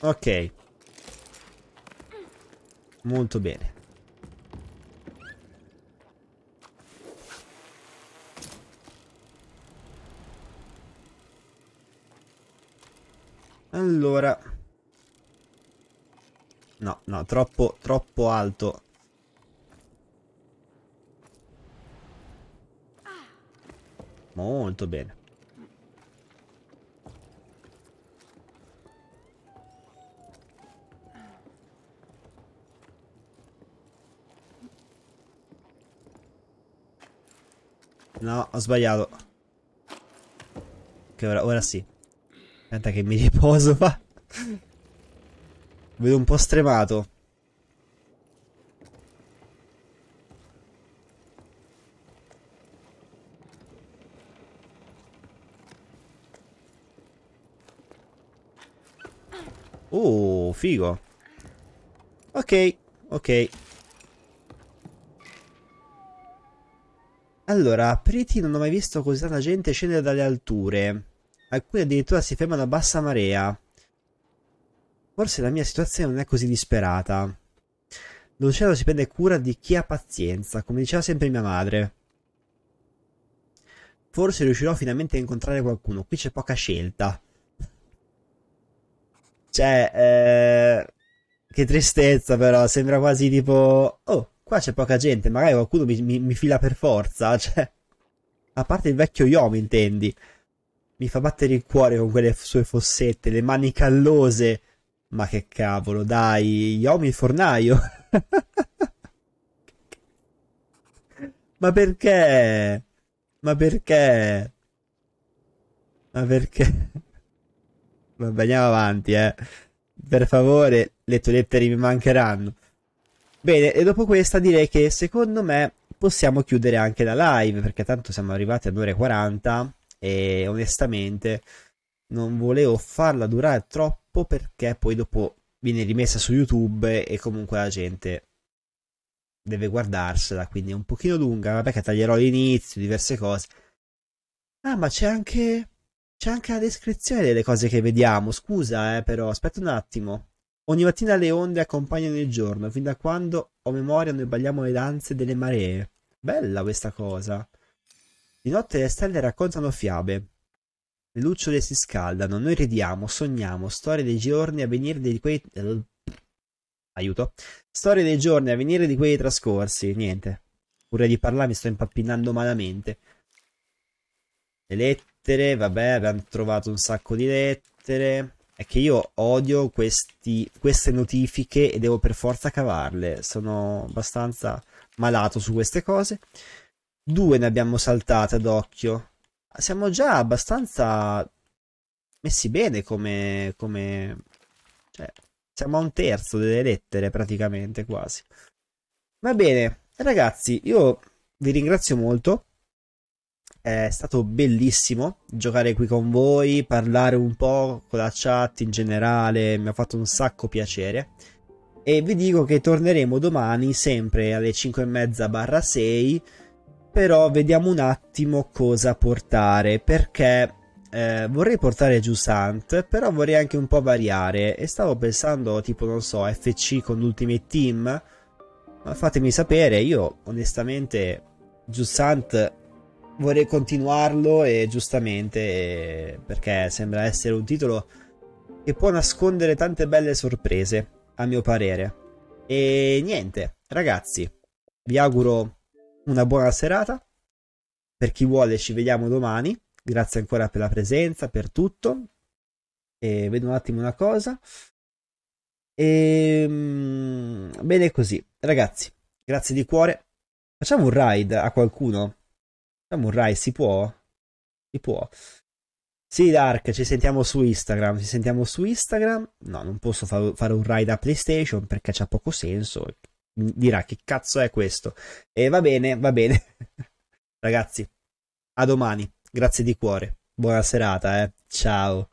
Ok. Molto bene. Allora. No, no, troppo, troppo alto. Molto bene. No, ho sbagliato. Che ora, ora sì. Aspetta che mi riposo qua. Vedo un po' stremato. Oh, figo. Ok, ok. Allora, a Priti non ho mai visto così tanta gente scendere dalle alture. Alcuni addirittura si fermano a bassa marea. Forse la mia situazione non è così disperata. L'oceano si prende cura di chi ha pazienza, come diceva sempre mia madre. Forse riuscirò finalmente a incontrare qualcuno. Qui c'è poca scelta. Cioè, eh, che tristezza però, sembra quasi tipo... Oh, qua c'è poca gente, magari qualcuno mi, mi, mi fila per forza, cioè... A parte il vecchio Yomi, intendi. Mi fa battere il cuore con quelle sue fossette, le mani callose. Ma che cavolo, dai, Yomi il fornaio. Ma perché? Ma perché? Ma perché? Vabbè, andiamo avanti, eh. Per favore, le tue lettere mi mancheranno. Bene, e dopo questa direi che secondo me possiamo chiudere anche la live, perché tanto siamo arrivati ad un'ora e quaranta e onestamente non volevo farla durare troppo, perché poi dopo viene rimessa su YouTube e comunque la gente deve guardarsela, quindi è un pochino lunga. Vabbè, che taglierò l'inizio, diverse cose. Ah, ma c'è anche... C'è anche la descrizione delle cose che vediamo, scusa eh, però, aspetta un attimo. Ogni mattina le onde accompagnano il giorno, fin da quando ho memoria noi balliamo le danze delle maree. Bella questa cosa. Di notte le stelle raccontano fiabe, le lucciole si scaldano, noi ridiamo, sogniamo, storie dei giorni a venire di quei... Aiuto. Storie dei giorni a venire di quei trascorsi, niente. Pure di parlare mi sto impappinando malamente. Le lettere... Vabbè, abbiamo trovato un sacco di lettere. È che io odio questi, queste notifiche e devo per forza cavarle. Sono abbastanza malato su queste cose. Due ne abbiamo saltate ad occhio. Siamo già abbastanza messi bene come... come... Cioè, siamo a un terzo delle lettere praticamente, quasi. Va bene, ragazzi, io vi ringrazio molto. È stato bellissimo giocare qui con voi, parlare un po' con la chat in generale, mi ha fatto un sacco piacere. E vi dico che torneremo domani sempre alle cinque e mezza barra sei, però vediamo un attimo cosa portare, perché eh, vorrei portare Jusant, però vorrei anche un po' variare e stavo pensando tipo, non so, F C con l'Ultimate Team, ma fatemi sapere. Io onestamente Jusant vorrei continuarlo, e giustamente, e perché sembra essere un titolo che può nascondere tante belle sorprese, a mio parere. E niente, ragazzi, vi auguro una buona serata. Per chi vuole ci vediamo domani. Grazie ancora per la presenza, per tutto. E vedo un attimo una cosa. E... bene così, ragazzi, grazie di cuore. Facciamo un raid a qualcuno? Facciamo un raid, si può? Si può. Sì, Dark, ci sentiamo su Instagram. Ci sentiamo su Instagram. No, non posso fa fare un raid a PlayStation perché c'ha poco senso. Dirà che cazzo è questo. E va bene, va bene. Ragazzi, a domani. Grazie di cuore. Buona serata, eh. Ciao.